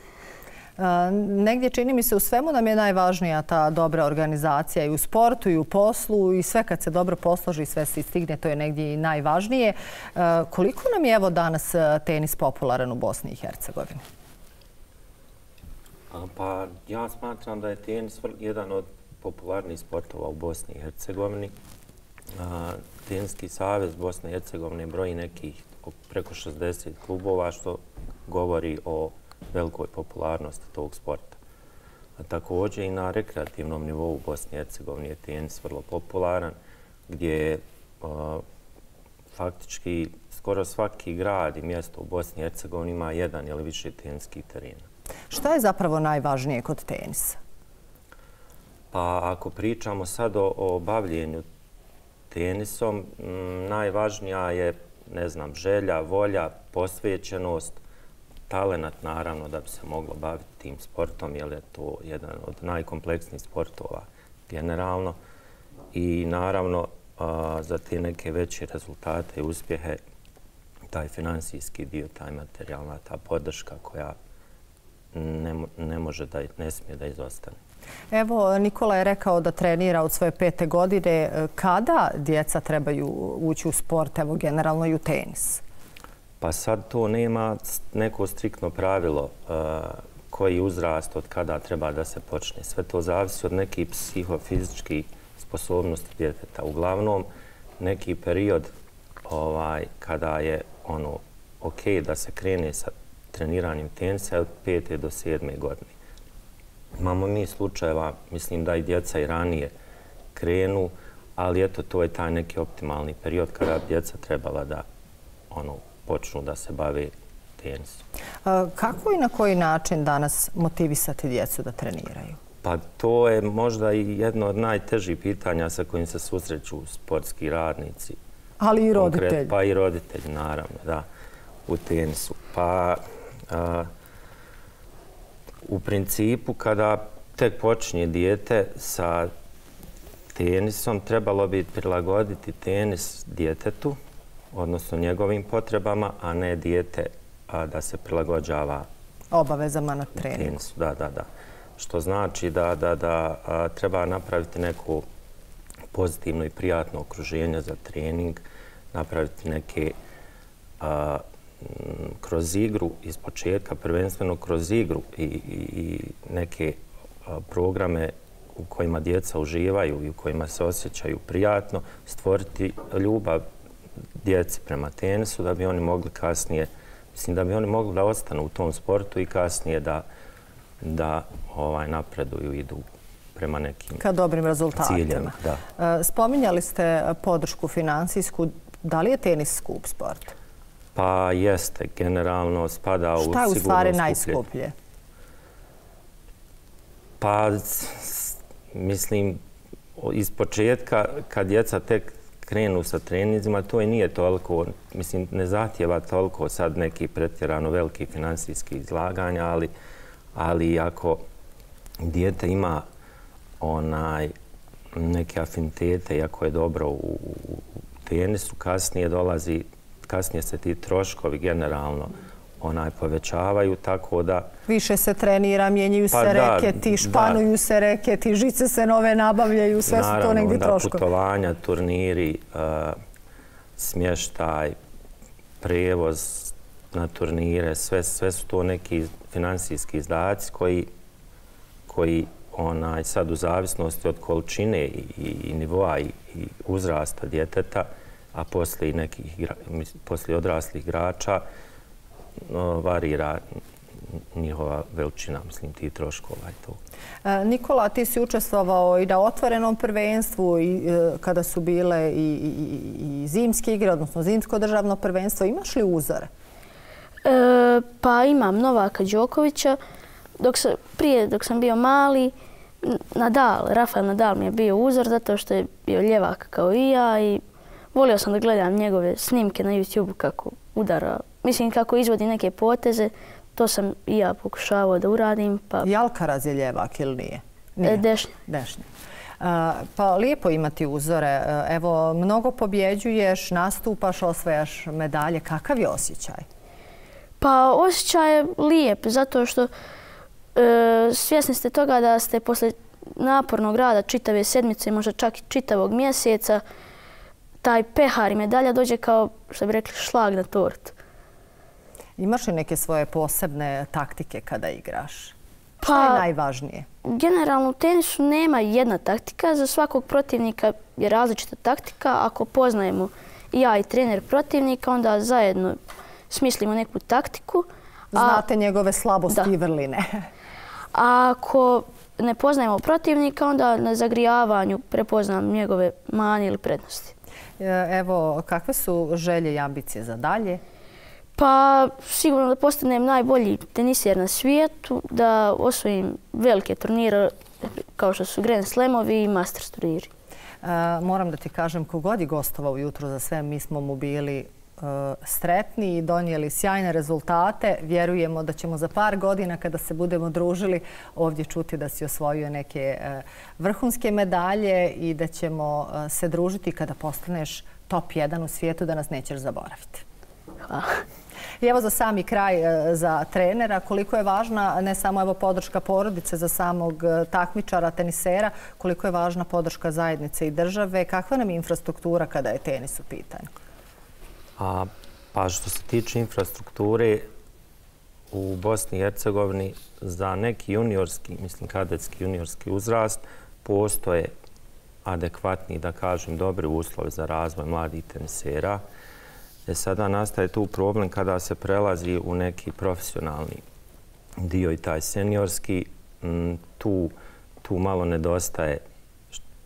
Negdje, čini mi se, u svemu nam je najvažnija ta dobra organizacija i u sportu i u poslu, i sve kad se dobro posloži, sve se stigne, to je negdje i najvažnije. Koliko nam je evo danas tenis popularan u Bosni i Hercegovini? Pa ja smatram da je tenis jedan od popularnijih sportova u Bosni i Hercegovini. Teniski savez Bosne i Hercegovine broji nekih preko 60 klubova, što govori o velikoj popularnosti tog sporta. Također i na rekreativnom nivou u Bosni i Hercegovini je tenis vrlo popularan, gdje je faktički skoro svaki grad i mjesto u Bosni i Hercegovini ima jedan ili više teniskih terena. Šta je zapravo najvažnije kod tenisa? Pa ako pričamo sad o bavljenju tenisom, najvažnija je, ne znam, želja, volja, posvećenost, talenat, naravno, da bi se moglo baviti tim sportom, jer je to jedan od najkompleksnijih sportova generalno. I naravno, za te neke veće rezultate i uspjehe, taj finansijski dio, taj materijalna, ta podrška koja ne može da, ne smije da izostane. Evo, Nikola je rekao da trenira od svoje 5. godine. Kada djeca trebaju ući u sport, evo generalno i u tenis? Pa sad to nema neko striktno pravilo koji uzrast od kada treba da se počne. Sve to zavisi od nekih psihofizičkih sposobnosti djeteta. Uglavnom, neki period kada je ok da se krene sa treniranjem tenisa od 5. do 7. godine. Imamo mi slučajeva, mislim da i djeca i ranije krenu, ali eto, to je taj neki optimalni period kada djeca trebala da počnu da se bave tenisom. Kako i na koji način danas motivisati djecu da treniraju? Pa to je možda i jedno od najtežih pitanja sa kojim se susreću sportski radnici. Ali i roditelji. Pa i roditelji, naravno, da, u tenisu. Pa u principu kada tek počinje dijete sa tenisom, trebalo bi prilagoditi tenis djetetu, odnosno njegovim potrebama, a ne dijete da se prilagođava obavezama na treningu. Da, da, da. Što znači da treba napraviti neko pozitivno i prijatno okruženje za trening, napraviti neke, kroz igru iz početka, prvenstveno kroz igru i neke programe u kojima djeca uživaju i u kojima se osjećaju prijatno, stvoriti ljubav djeci prema tenisu da bi oni mogli kasnije, mislim da bi oni mogli da ostanu u tom sportu i kasnije da napreduju i idu prema nekim ka dobrim rezultatima. Spominjali ste podršku finansijsku. Da li je tenis skup sport? Pa jeste. Generalno spada u sigurno skuplje. Šta je u stvari najskuplje? Pa mislim, iz početka kad djeca tek krenu sa treninzima, to i nije toliko, mislim, ne zahtjeva toliko sad neki pretjerano veliki finansijski izlaganja, ali ako dijete ima neke afinitete i ako je dobro u tenisu, kasnije se ti troškovi generalno povećavaju, tako da... Više se trenira, mijenjaju se reketi, španuju se reketi, žice se nove nabavljaju, sve su to negdje troškovi. Putovanja, turniri, smještaj, prevoz na turnire, sve su to neki finansijski izdaci koji sad u zavisnosti od količine i nivoa i uzrasta djeteta, a poslije odraslih igrača, varira njihova veličina, mislim, tih troškova i to. Nikola, ti si učestvovao i na otvorenom prvenstvu kada su bile i zimske igre, odnosno zimsko državno prvenstvo. Imaš li uzore? Pa imam Novaka Đokovića. Prije, dok sam bio mali, Rafael Nadal mi je bio uzor zato što je bio ljevak kao i ja i volio sam da gledam njegove snimke na YouTube kako udara. Mislim, kako izvodi neke poteze, to sam i ja pokušavao da uradim. I Alcaraz je ljevak ili nije? Nije. Dešnji. Pa lijepo imati uzore. Evo, mnogo pobjeđuješ, nastupaš, osvajaš medalje. Kakav je osjećaj? Pa osjećaj je lijep, zato što svjesni ste toga da ste posle napornog rada čitave sedmice, možda čak i čitavog mjeseca, taj pehar i medalja dođe kao, što bi rekli, šlag na tortu. Imaš li neke svoje posebne taktike kada igraš? Šta je najvažnije? Generalno u tenisu nema jedna taktika. Za svakog protivnika je različita taktika. Ako poznajemo ja i trener protivnika, onda zajedno smislimo neku taktiku. Znate njegove slabosti i vrline. A ako ne poznajemo protivnika, onda na zagrijavanju prepoznam njegove mane ili prednosti. Evo, kakve su želje i ambicije za dalje? Pa sigurno da postanem najbolji tenisijer na svijetu, da osvojim velike turnire kao što su Grand Slamovi i Masters turniri. Moram da ti kažem, kogod je gostovao ujutro za sve, mi smo mu bili sretni i donijeli sjajne rezultate. Vjerujemo da ćemo za par godina kada se budemo družili ovdje čuti da si osvojio neke vrhunske medalje i da ćemo se družiti kada postaneš top 1 u svijetu, da nas nećeš zaboraviti. Hvala. I evo za sami kraj za trenera, koliko je važna ne samo podrška porodice za samog takmičara, tenisera, koliko je važna podrška zajednice i države, kakva nam je infrastruktura kada je tenis u pitanju? Pa što se tiče infrastrukture, u Bosni i Hercegovini za neki juniorski, mislim kadetski juniorski uzrast, postoje adekvatni, da kažem, dobre uslove za razvoj mladih tenisera. Sada nastaje tu problem kada se prelazi u neki profesionalni dio i taj seniorski. Tu malo nedostaje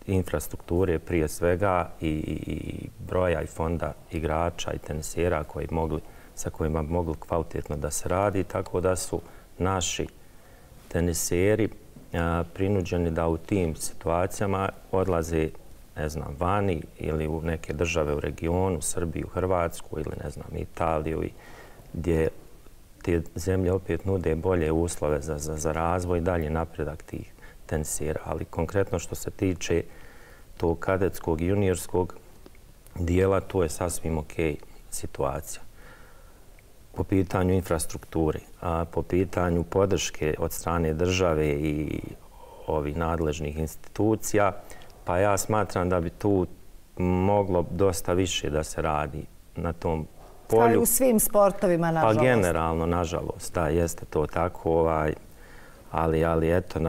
infrastrukture prije svega i broja i fonda igrača i tenisera sa kojima bi mogli kvalitetno da se radi, tako da su naši teniseri prinuđeni da u tim situacijama odlaze vani ili u neke države u regionu, Srbiju, Hrvatsku ili Italiju, gdje te zemlje opet nude bolje uslove za razvoj i dalje napredak tih tenisera. Ali konkretno što se tiče tog kadetskog i juniorskog dijela, to je sasvim ok situacija. Po pitanju infrastrukture, po pitanju podrške od strane države i ovih nadležnih institucija, pa ja smatram da bi tu moglo dosta više da se radi na tom polju. Kao i u svim sportovima, nažalost. Pa generalno, nažalost, da, jeste to tako. Ali eto,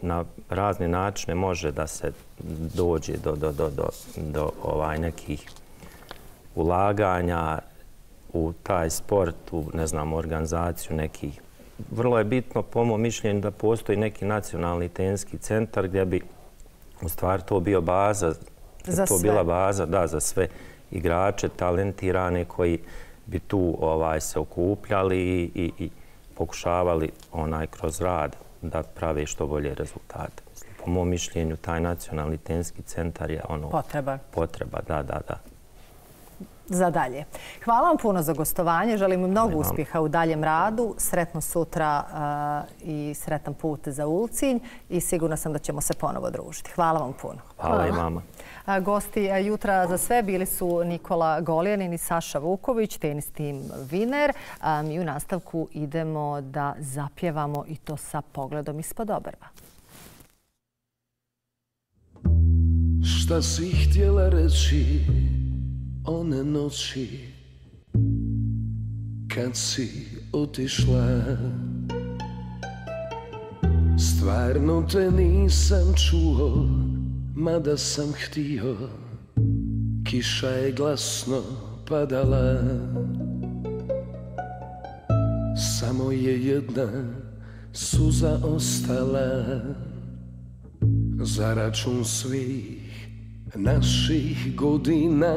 na razne načine može da se dođe do nekih ulaganja u taj sport, u organizaciju nekih. Vrlo je bitno, po mojom mišljenju, da postoji neki nacionalni teniski centar gdje bi u stvari to bio baza, to bila baza, da, za sve igrače talentirane koji bi tu se okupljali i pokušavali kroz rad da prave što bolje rezultate. Po mojom mišljenju, taj nacionalni teniski centar je potreba. Da. Za dalje. Hvala vam puno za gostovanje. Želim mnogo uspjeha u daljem radu. Sretno sutra i sretan put za Ulcinj. I sigurna sam da ćemo se ponovo družiti. Hvala vam puno. Hvala i vama. Gosti jutra za sve bili su Nikola Golijanin i Saša Vuković, tenis tim Viner. Mi u nastavku idemo da zapjevamo i to sa pogledom ispod obrva. Šta si htjela reći one noći kad si otišla? Stvarno te nisam čuo, mada sam htio. Kiša je glasno padala. Samo je jedna suza ostala za račun svih naših godina.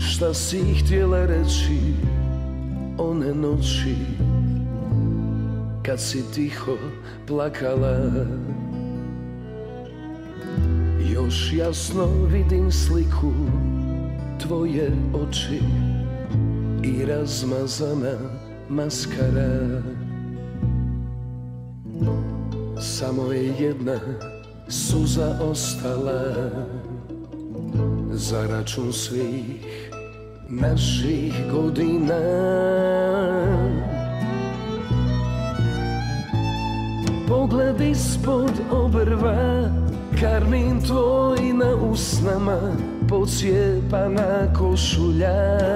Šta si htjela reći one noći kad si tiho plakala? Još jasno vidim sliku tvoje oči i razmazana maskara. Samo je jedna suza ostala za račun svih naših godina. Pogled ispod obrva, karmin tvoj na usnama, pocijepana košulja.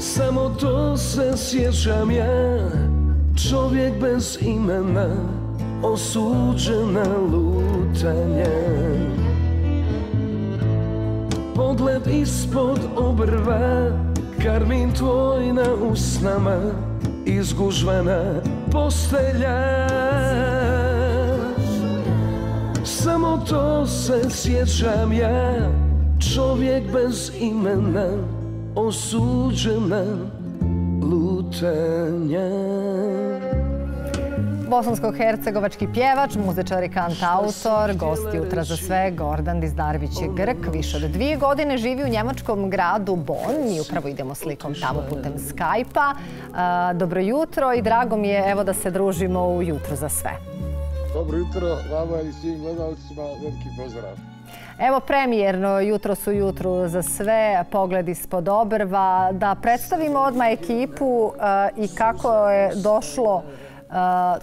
Samo to se sjećam ja, čovjek bez imena, osuđena lutanja. Pogled ispod obrva, karmin tvoj na usnama, izgužvana postelja. Samo to se sjećam ja, čovjek bez imena, osuđena lutanja. Bosansko-hercegovački pjevač, muzičar i kantautor, gost jutra za sve, Gordan Dizdarević je Grk, više od 2 godine živi u njemačkom gradu Bonn i upravo idemo slikom tamo putem Skype-a. Dobro jutro i drago mi je da se družimo u jutru za sve. Dobro jutro, vama i svim gledalcima veliki pozdrav. Evo, premijerno jutro su jutru za sve, pogled ispod obrva. Da predstavimo odmah ekipu i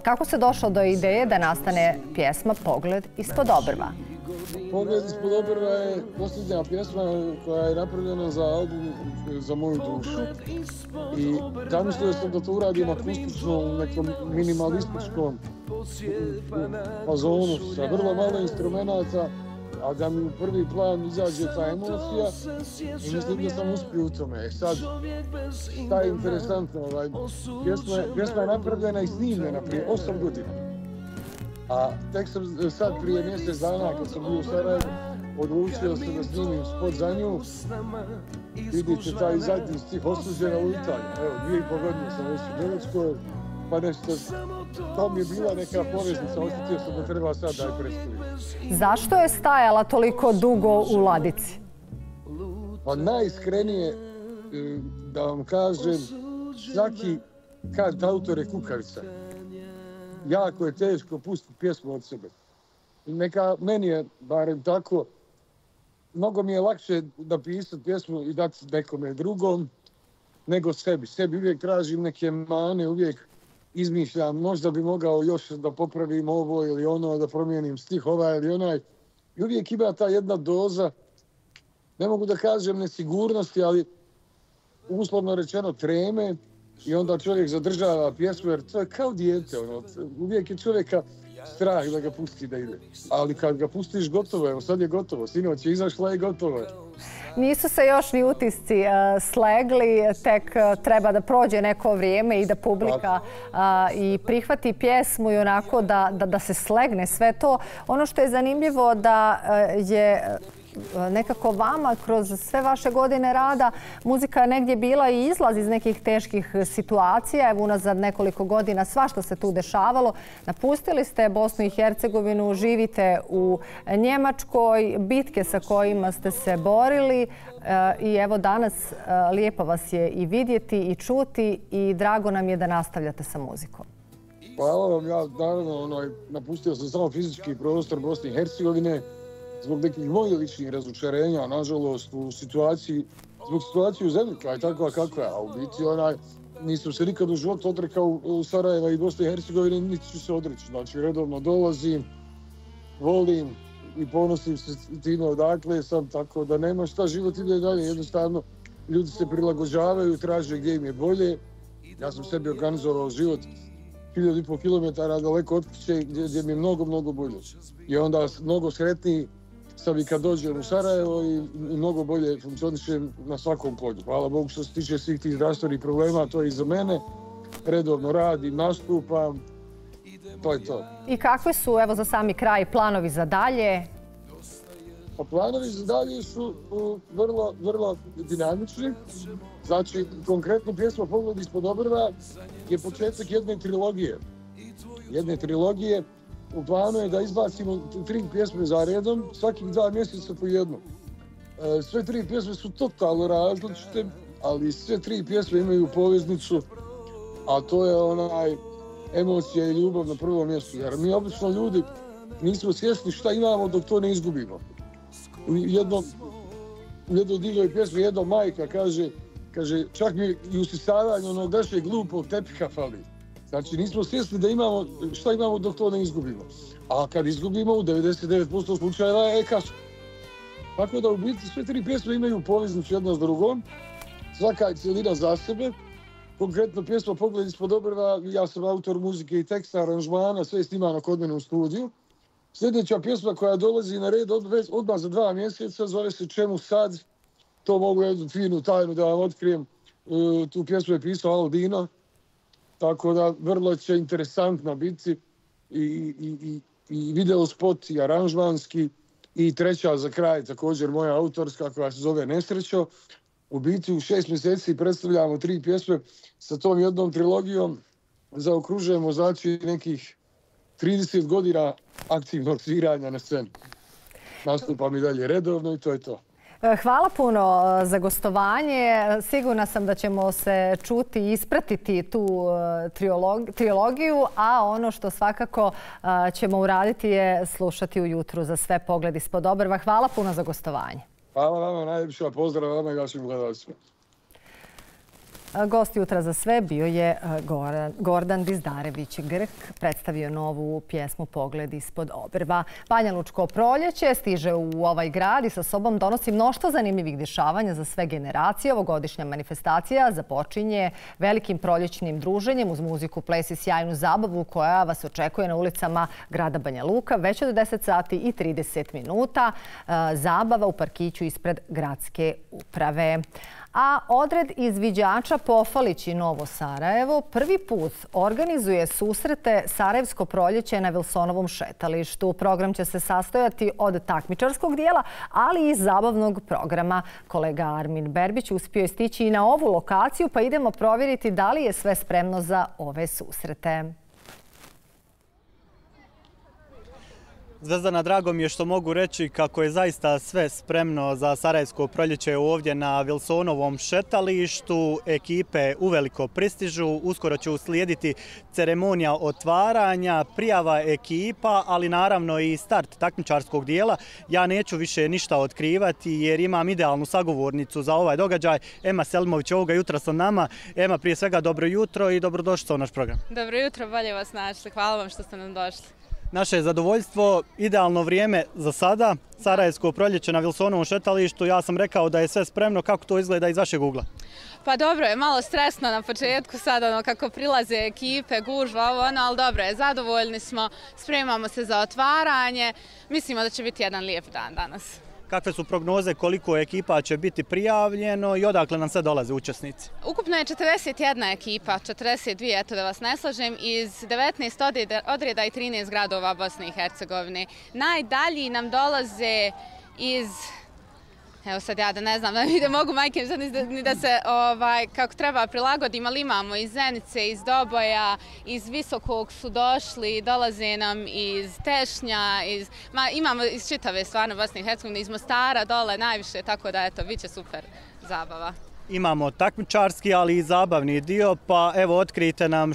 kako se došlo do ideje da nastane pjesma Pogled ispod obrva. Pogled ispod obrva je posljednja pjesma koja je napravljena za album Za moju dušu. I zamislio sam da to uradim akustično u nekom minimalističkom fazonu sa vrlo malo instrumenta, a da mi u prvi plan izađe ta emocija i mislim da sam uspio u tome. Sad, šta je interesantno, pjesma je napravljena i snimljena prije 8 godina. A tek sam sad prije mjesec dana, kad sam bio u Sarajevu, odlučio sam da snimim spot za nju. Vidite taj zadnji stih Osuđena u Italiji. Evo, 2,5 godine sam već u Njemačkoj, pa nešto, to mi je bila neka poveznica, osjetio sam da treba sad da je predstavim. Zašto je stajala toliko dugo u ladici? Pa najiskrenije, da vam kažem, svaki kad autor je kukavica. Jako je teško pustiti pjesmu od sebe. Neka, meni je, barem tako, mnogo mi je lakše napisati pjesmu i dati nekome drugom nego sebi. Sebi uvijek tražim neke mane, uvijek izmišljam, možda bi mogao još da popravim ovo ili ono, da promijenim stih ovaj ili onaj. I uvijek ima ta jedna doza, ne mogu da kažem nesigurnosti, ali uslovno rečeno treme. I onda čovjek zadržava pjesmu jer to je kao dijete. Uvijek je čovjeka strah da ga pusti da ide. Ali kad ga pustiš gotovo, evo sad je gotovo. Sinoć je izašla i gotovo je. Nisu se još ni utisci slegli, tek treba da prođe neko vrijeme i da publika i prihvati pjesmu i onako da se slegne sve to. Ono što je zanimljivo da je nekako vama kroz sve vaše godine rada muzika je negdje bila i izlaz iz nekih teških situacija. Evo unazad nekoliko godina svašta se tu dešavalo. Napustili ste Bosnu i Hercegovinu, živite u Njemačkoj, bitke sa kojima ste se borili i evo danas lijepo vas je i vidjeti i čuti i drago nam je da nastavljate sa muzikom. Hvala vam. Ja naravno napustio sam samo fizički prostor Bosne i Hercegovine zbog nekih mojih ličnih razočarenja, nažalost, u situaciji, zbog situacije u zemlji koja je takva kakva je, a u biti nisam se nikad u životu odrekao Sarajeva i Bosne i Hercegovine, niti ću se odreći. Znači, redovno dolazim, volim i ponosim se time odakle sam, tako da nema šta, život ide dalje. Jednostavno, ljudi se prilagođavaju, traže gdje im je bolje. Ja sam sebi organizovao život 1500 kilometara daleko od kuće gdje mi je mnogo bolje. I onda mnogo sretniji sam i kad dođem u Sarajevo i mnogo bolje funkcionišem na svakom polju. Hvala Bogu što se tiče svih tih zdravstvenih problema, to je i za mene. Redovno radim, nastupam, to je to. I kakve su, evo za sami kraj, planovi za dalje? Planovi za dalje su vrlo dinamični. Znači, konkretno pjesma Pogled ispod obrva je početak jedne trilogije. U planu je da izbacimo 3 pjesme za redom, svakih 2 mjeseca po jednu. Sve 3 pjesme su totalno različite, ali sve 3 pjesme imaju poveznicu, a to je emocija i ljubav na prvom mjestu. Jer mi obično ljudi nismo svjesni šta imamo dok to ne izgubimo. U jednoj divnoj pjesmi jedna majka kaže čak mi i usisavanju onog našeg glupog tepiha fali. Znači nismo svjesni da imamo šta imamo dok to ne izgubimo. A kad izgubimo u 99% slučajeva je kasno. Tako da u biti sve 3 pjesme imaju poveznicu jedna s drugom. Svaka je cjelina za sebe. Konkretno pjesma Pogled ispod obrva, ja sam autor muzike i teksta, aranžmana, sve je snimano kod mene u studiju. Sljedeća pjesma koja dolazi na red odmah za 2 mjeseca zove se Čemu sad? To mogu jednu finu tajnu da vam otkrijem. Tu pjesmu je pisao Aldino, tako da vrlo će interesantna biti i video spot i aranžmanski. I treća za kraj, također moja autorska koja se zove Nesrećo. U biti u 6 mjeseci predstavljamo 3 pjesme sa tom jednom trilogijom. Zaokružujemo znači nekih 30 godina aktivnog sviranja na sceni. Nastupam i dalje redovno i to je to. Hvala puno za gostovanje. Sigurna sam da ćemo se čuti i ispratiti tu trilogiju, a ono što svakako ćemo uraditi je slušati ujutru za sve Pogled ispod obrva. Hvala puno za gostovanje. Hvala vama, najljepša pozdrav vama i vašim gledalcima. Gost jutra za sve bio je Gordan Dizdarević, Grk, predstavio novu pjesmu Pogled ispod obrva. Banjalučko proljeće stiže u ovaj grad i sa sobom donosi mnoštvo zanimljivih dešavanja za sve generacije. Ovogodišnja manifestacija započinje velikim proljećnim druženjem uz muziku, ples i sjajnu zabavu koja vas očekuje na ulicama grada Banja Luka već od 10:30. Zabava u parkiću ispred gradske uprave. A odred izviđača Pofalić i Novo Sarajevo prvi put organizuje susrete Sarajevsko proljeće na Vilsonovom šetalištu. Program će se sastojati od takmičarskog dijela, ali i zabavnog programa. Kolega Armin Berbić uspio je stići i na ovu lokaciju, pa idemo provjeriti da li je sve spremno za ove susrete. Zvezdana, drago mi je što mogu reći kako je zaista sve spremno za Sarajevsko proljeće ovdje na Vilsonovom šetalištu. Ekipe uveliko pristižu. Uskoro će uslijediti ceremonija otvaranja, prijava ekipa, ali naravno i start takmičarskog dijela. Ja neću više ništa otkrivati jer imam idealnu sagovornicu za ovaj događaj. Ema Selimović ovoga jutra sa nama. Ema, prije svega dobro jutro i dobrodošli u naš program. Dobro jutro, bolje vas našli. Hvala vam što ste nam došli. Naše je zadovoljstvo, idealno vrijeme za sada, Sarajevsko proljeće na Vilsonovom šetalištu. Ja sam rekao da je sve spremno, kako to izgleda iz vašeg ugla? Pa dobro je, malo stresno na početku, sad ono kako prilaze ekipe, gužva, ovo ono, ali dobro je, zadovoljni smo, spremamo se za otvaranje, mislimo da će biti jedan lijep dan danas. Kakve su prognoze, koliko ekipa će biti prijavljeno i odakle nam sve dolaze učesnici? Ukupno je 41 ekipa, 42, eto da vas ne slažem, iz 19 odreda i 13 gradova Bosne i Hercegovine. Najdalji nam dolaze iz... Evo sad ja da ne znam, da mogu majke ni da se kako treba prilagodim, ali imamo iz Zenice, iz Doboja, iz Visokog su došli, dolaze nam iz Tešnja, imamo iz čitave stvarno Bosne i Hercegovine, iz Mostara dole najviše, tako da eto, bit će super zabava. Imamo takmičarski, ali i zabavni dio, pa evo otkrijte nam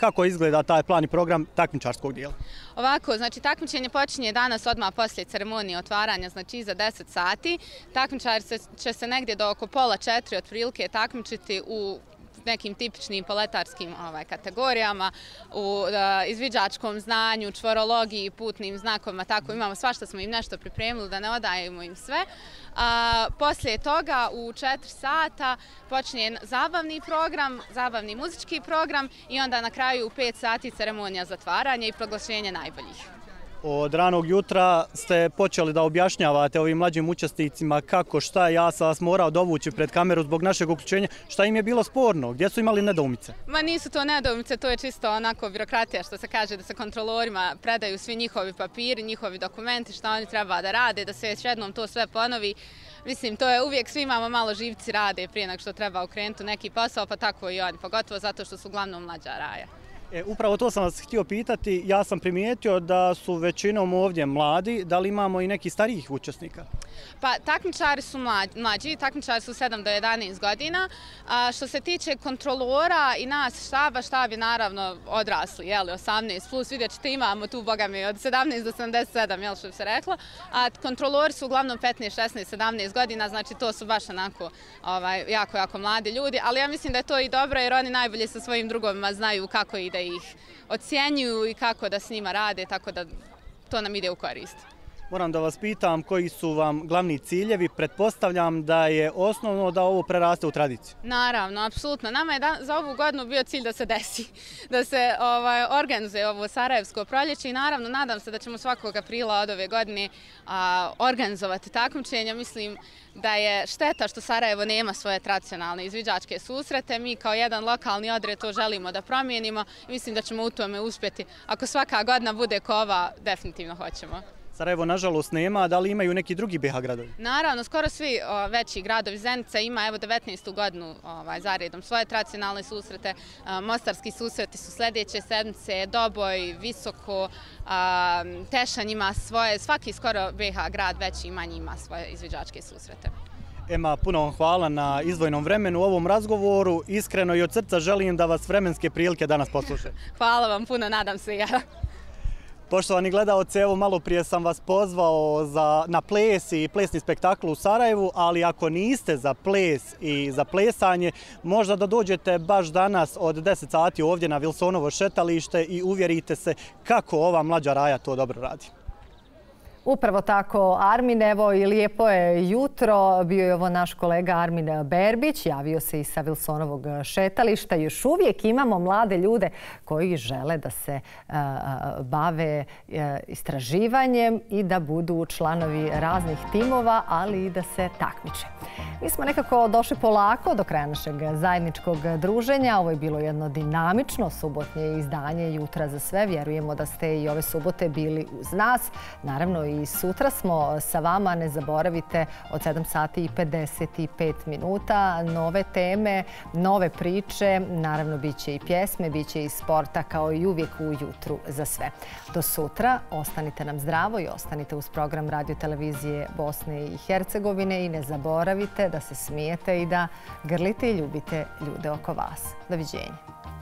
kako izgleda taj plan i program takmičarskog dijela. Ovako, znači takmičenje počinje danas odmah poslije ceremonije otvaranja, znači iza 10 sati. Takmičar će se negdje do oko 3:30 otprilike takmičiti u nekim tipičnim poletarskim kategorijama, u izviđačkom znanju, čvorologiji, putnim znakovima, tako imamo svašta smo im nešto pripremili da ne odajemo im sve. Poslije toga u 4 sata počinje zabavni program, zabavni muzički program i onda na kraju u 5 sati ceremonija zatvaranja i proglašenje najboljih. Od ranog jutra ste počeli da objašnjavate ovim mlađim učesnicima kako, šta. Ja sam vas morao dovući pred kameru zbog našeg uključenja. Šta im je bilo sporno? Gdje su imali nedoumice? Ma nisu to nedoumice, to je čisto onako birokratija što se kaže da se kontrolorima predaju svi njihovi papiri, njihovi dokumenti, šta oni treba da rade, da se još jednom to sve ponovi. Mislim, to je uvijek svi imamo malo živci rade prije nego što treba okrenuti neki posao, pa tako i oni, pogotovo zato što su uglavnom mlađa raja. Upravo to sam vas htio pitati. Ja sam primijetio da su većinom ovdje mladi. Da li imamo i neki starijih učesnika? Pa takmičari su mlađi, takmičari su 7 do 11 godina. Što se tiče kontrolora i nas štaba, štab je naravno odrasli, 18+, vidjet ćete imamo tu, boga mi, od 17 do 77, što bi se reklo. A kontrolori su uglavnom 15, 16, 17 godina, znači to su baš onako jako, jako mladi ljudi. Ali ja mislim da je to i dobro jer oni najbolje sa svojim drugovima znaju kako ide da ih ocjenjuju i kako da s njima rade, tako da to nam ide u korist. Moram da vas pitam koji su vam glavni ciljevi. Pretpostavljam da je osnovno da ovo preraste u tradiciju. Naravno, apsolutno. Nama je za ovu godinu bio cilj da se desi, da se organizuje ovo Sarajevsko proljeće i naravno nadam se da ćemo svakog aprila od ove godine organizovati takmičenja. Mislim da je šteta što Sarajevo nema svoje tradicionalne izviđačke susrete. Mi kao jedan lokalni odred to želimo da promijenimo i mislim da ćemo u tome uspjeti. Ako svaka godina bude kao ova, definitivno hoćemo. Sarajevo, nažalost, nema. Da li imaju neki drugi BiH gradovi? Naravno, skoro svi veći gradovi. Zenica ima 19. godinu zaredom svoje tradicionalne susrete. Mostarski susreti su sljedeće sedmice, Doboj, Visoko, Tešanj ima svoje. Svaki skoro BiH grad veći i manji ima svoje izviđačke susrete. Ema, puno vam hvala na izdvojenom vremenu u ovom razgovoru. Iskreno i od srca želim da vas vremenske prilike danas poslušaju. Hvala vam puno, nadam se ja. Poštovani gledaoci, evo malo prije sam vas pozvao na ples i plesni spektakl u Sarajevu, ali ako niste za ples i za plesanje, možda da dođete baš danas od 10 sati ovdje na Wilsonovo šetalište i uvjerite se kako ova mlađa raja to dobro radi. Upravo tako, Armin, evo i lijepo je jutro. Bio je ovo naš kolega Armin Berbić, javio se i sa Wilsonovog šetališta. Još uvijek imamo mlade ljude koji žele da se bave istraživanjem i da budu članovi raznih timova, ali i da se takmiče. Mi smo nekako došli polako do kraja našeg zajedničkog druženja. Ovo je bilo jedno dinamično subotnje izdanje Jutra za sve. Vjerujemo da ste i ove subote bili uz nas. Naravno i sutra smo sa vama. Ne zaboravite od 7 sati i 55 minuta. Nove teme, nove priče. Naravno bit će i pjesme, bit će i sporta kao i uvijek u Jutru za sve. Do sutra. Ostanite nam zdravo i ostanite uz program radiotelevizije Bosne i Hercegovine i ne zaboravite da se smijete i da grlite i ljubite ljude oko vas. Doviđenja.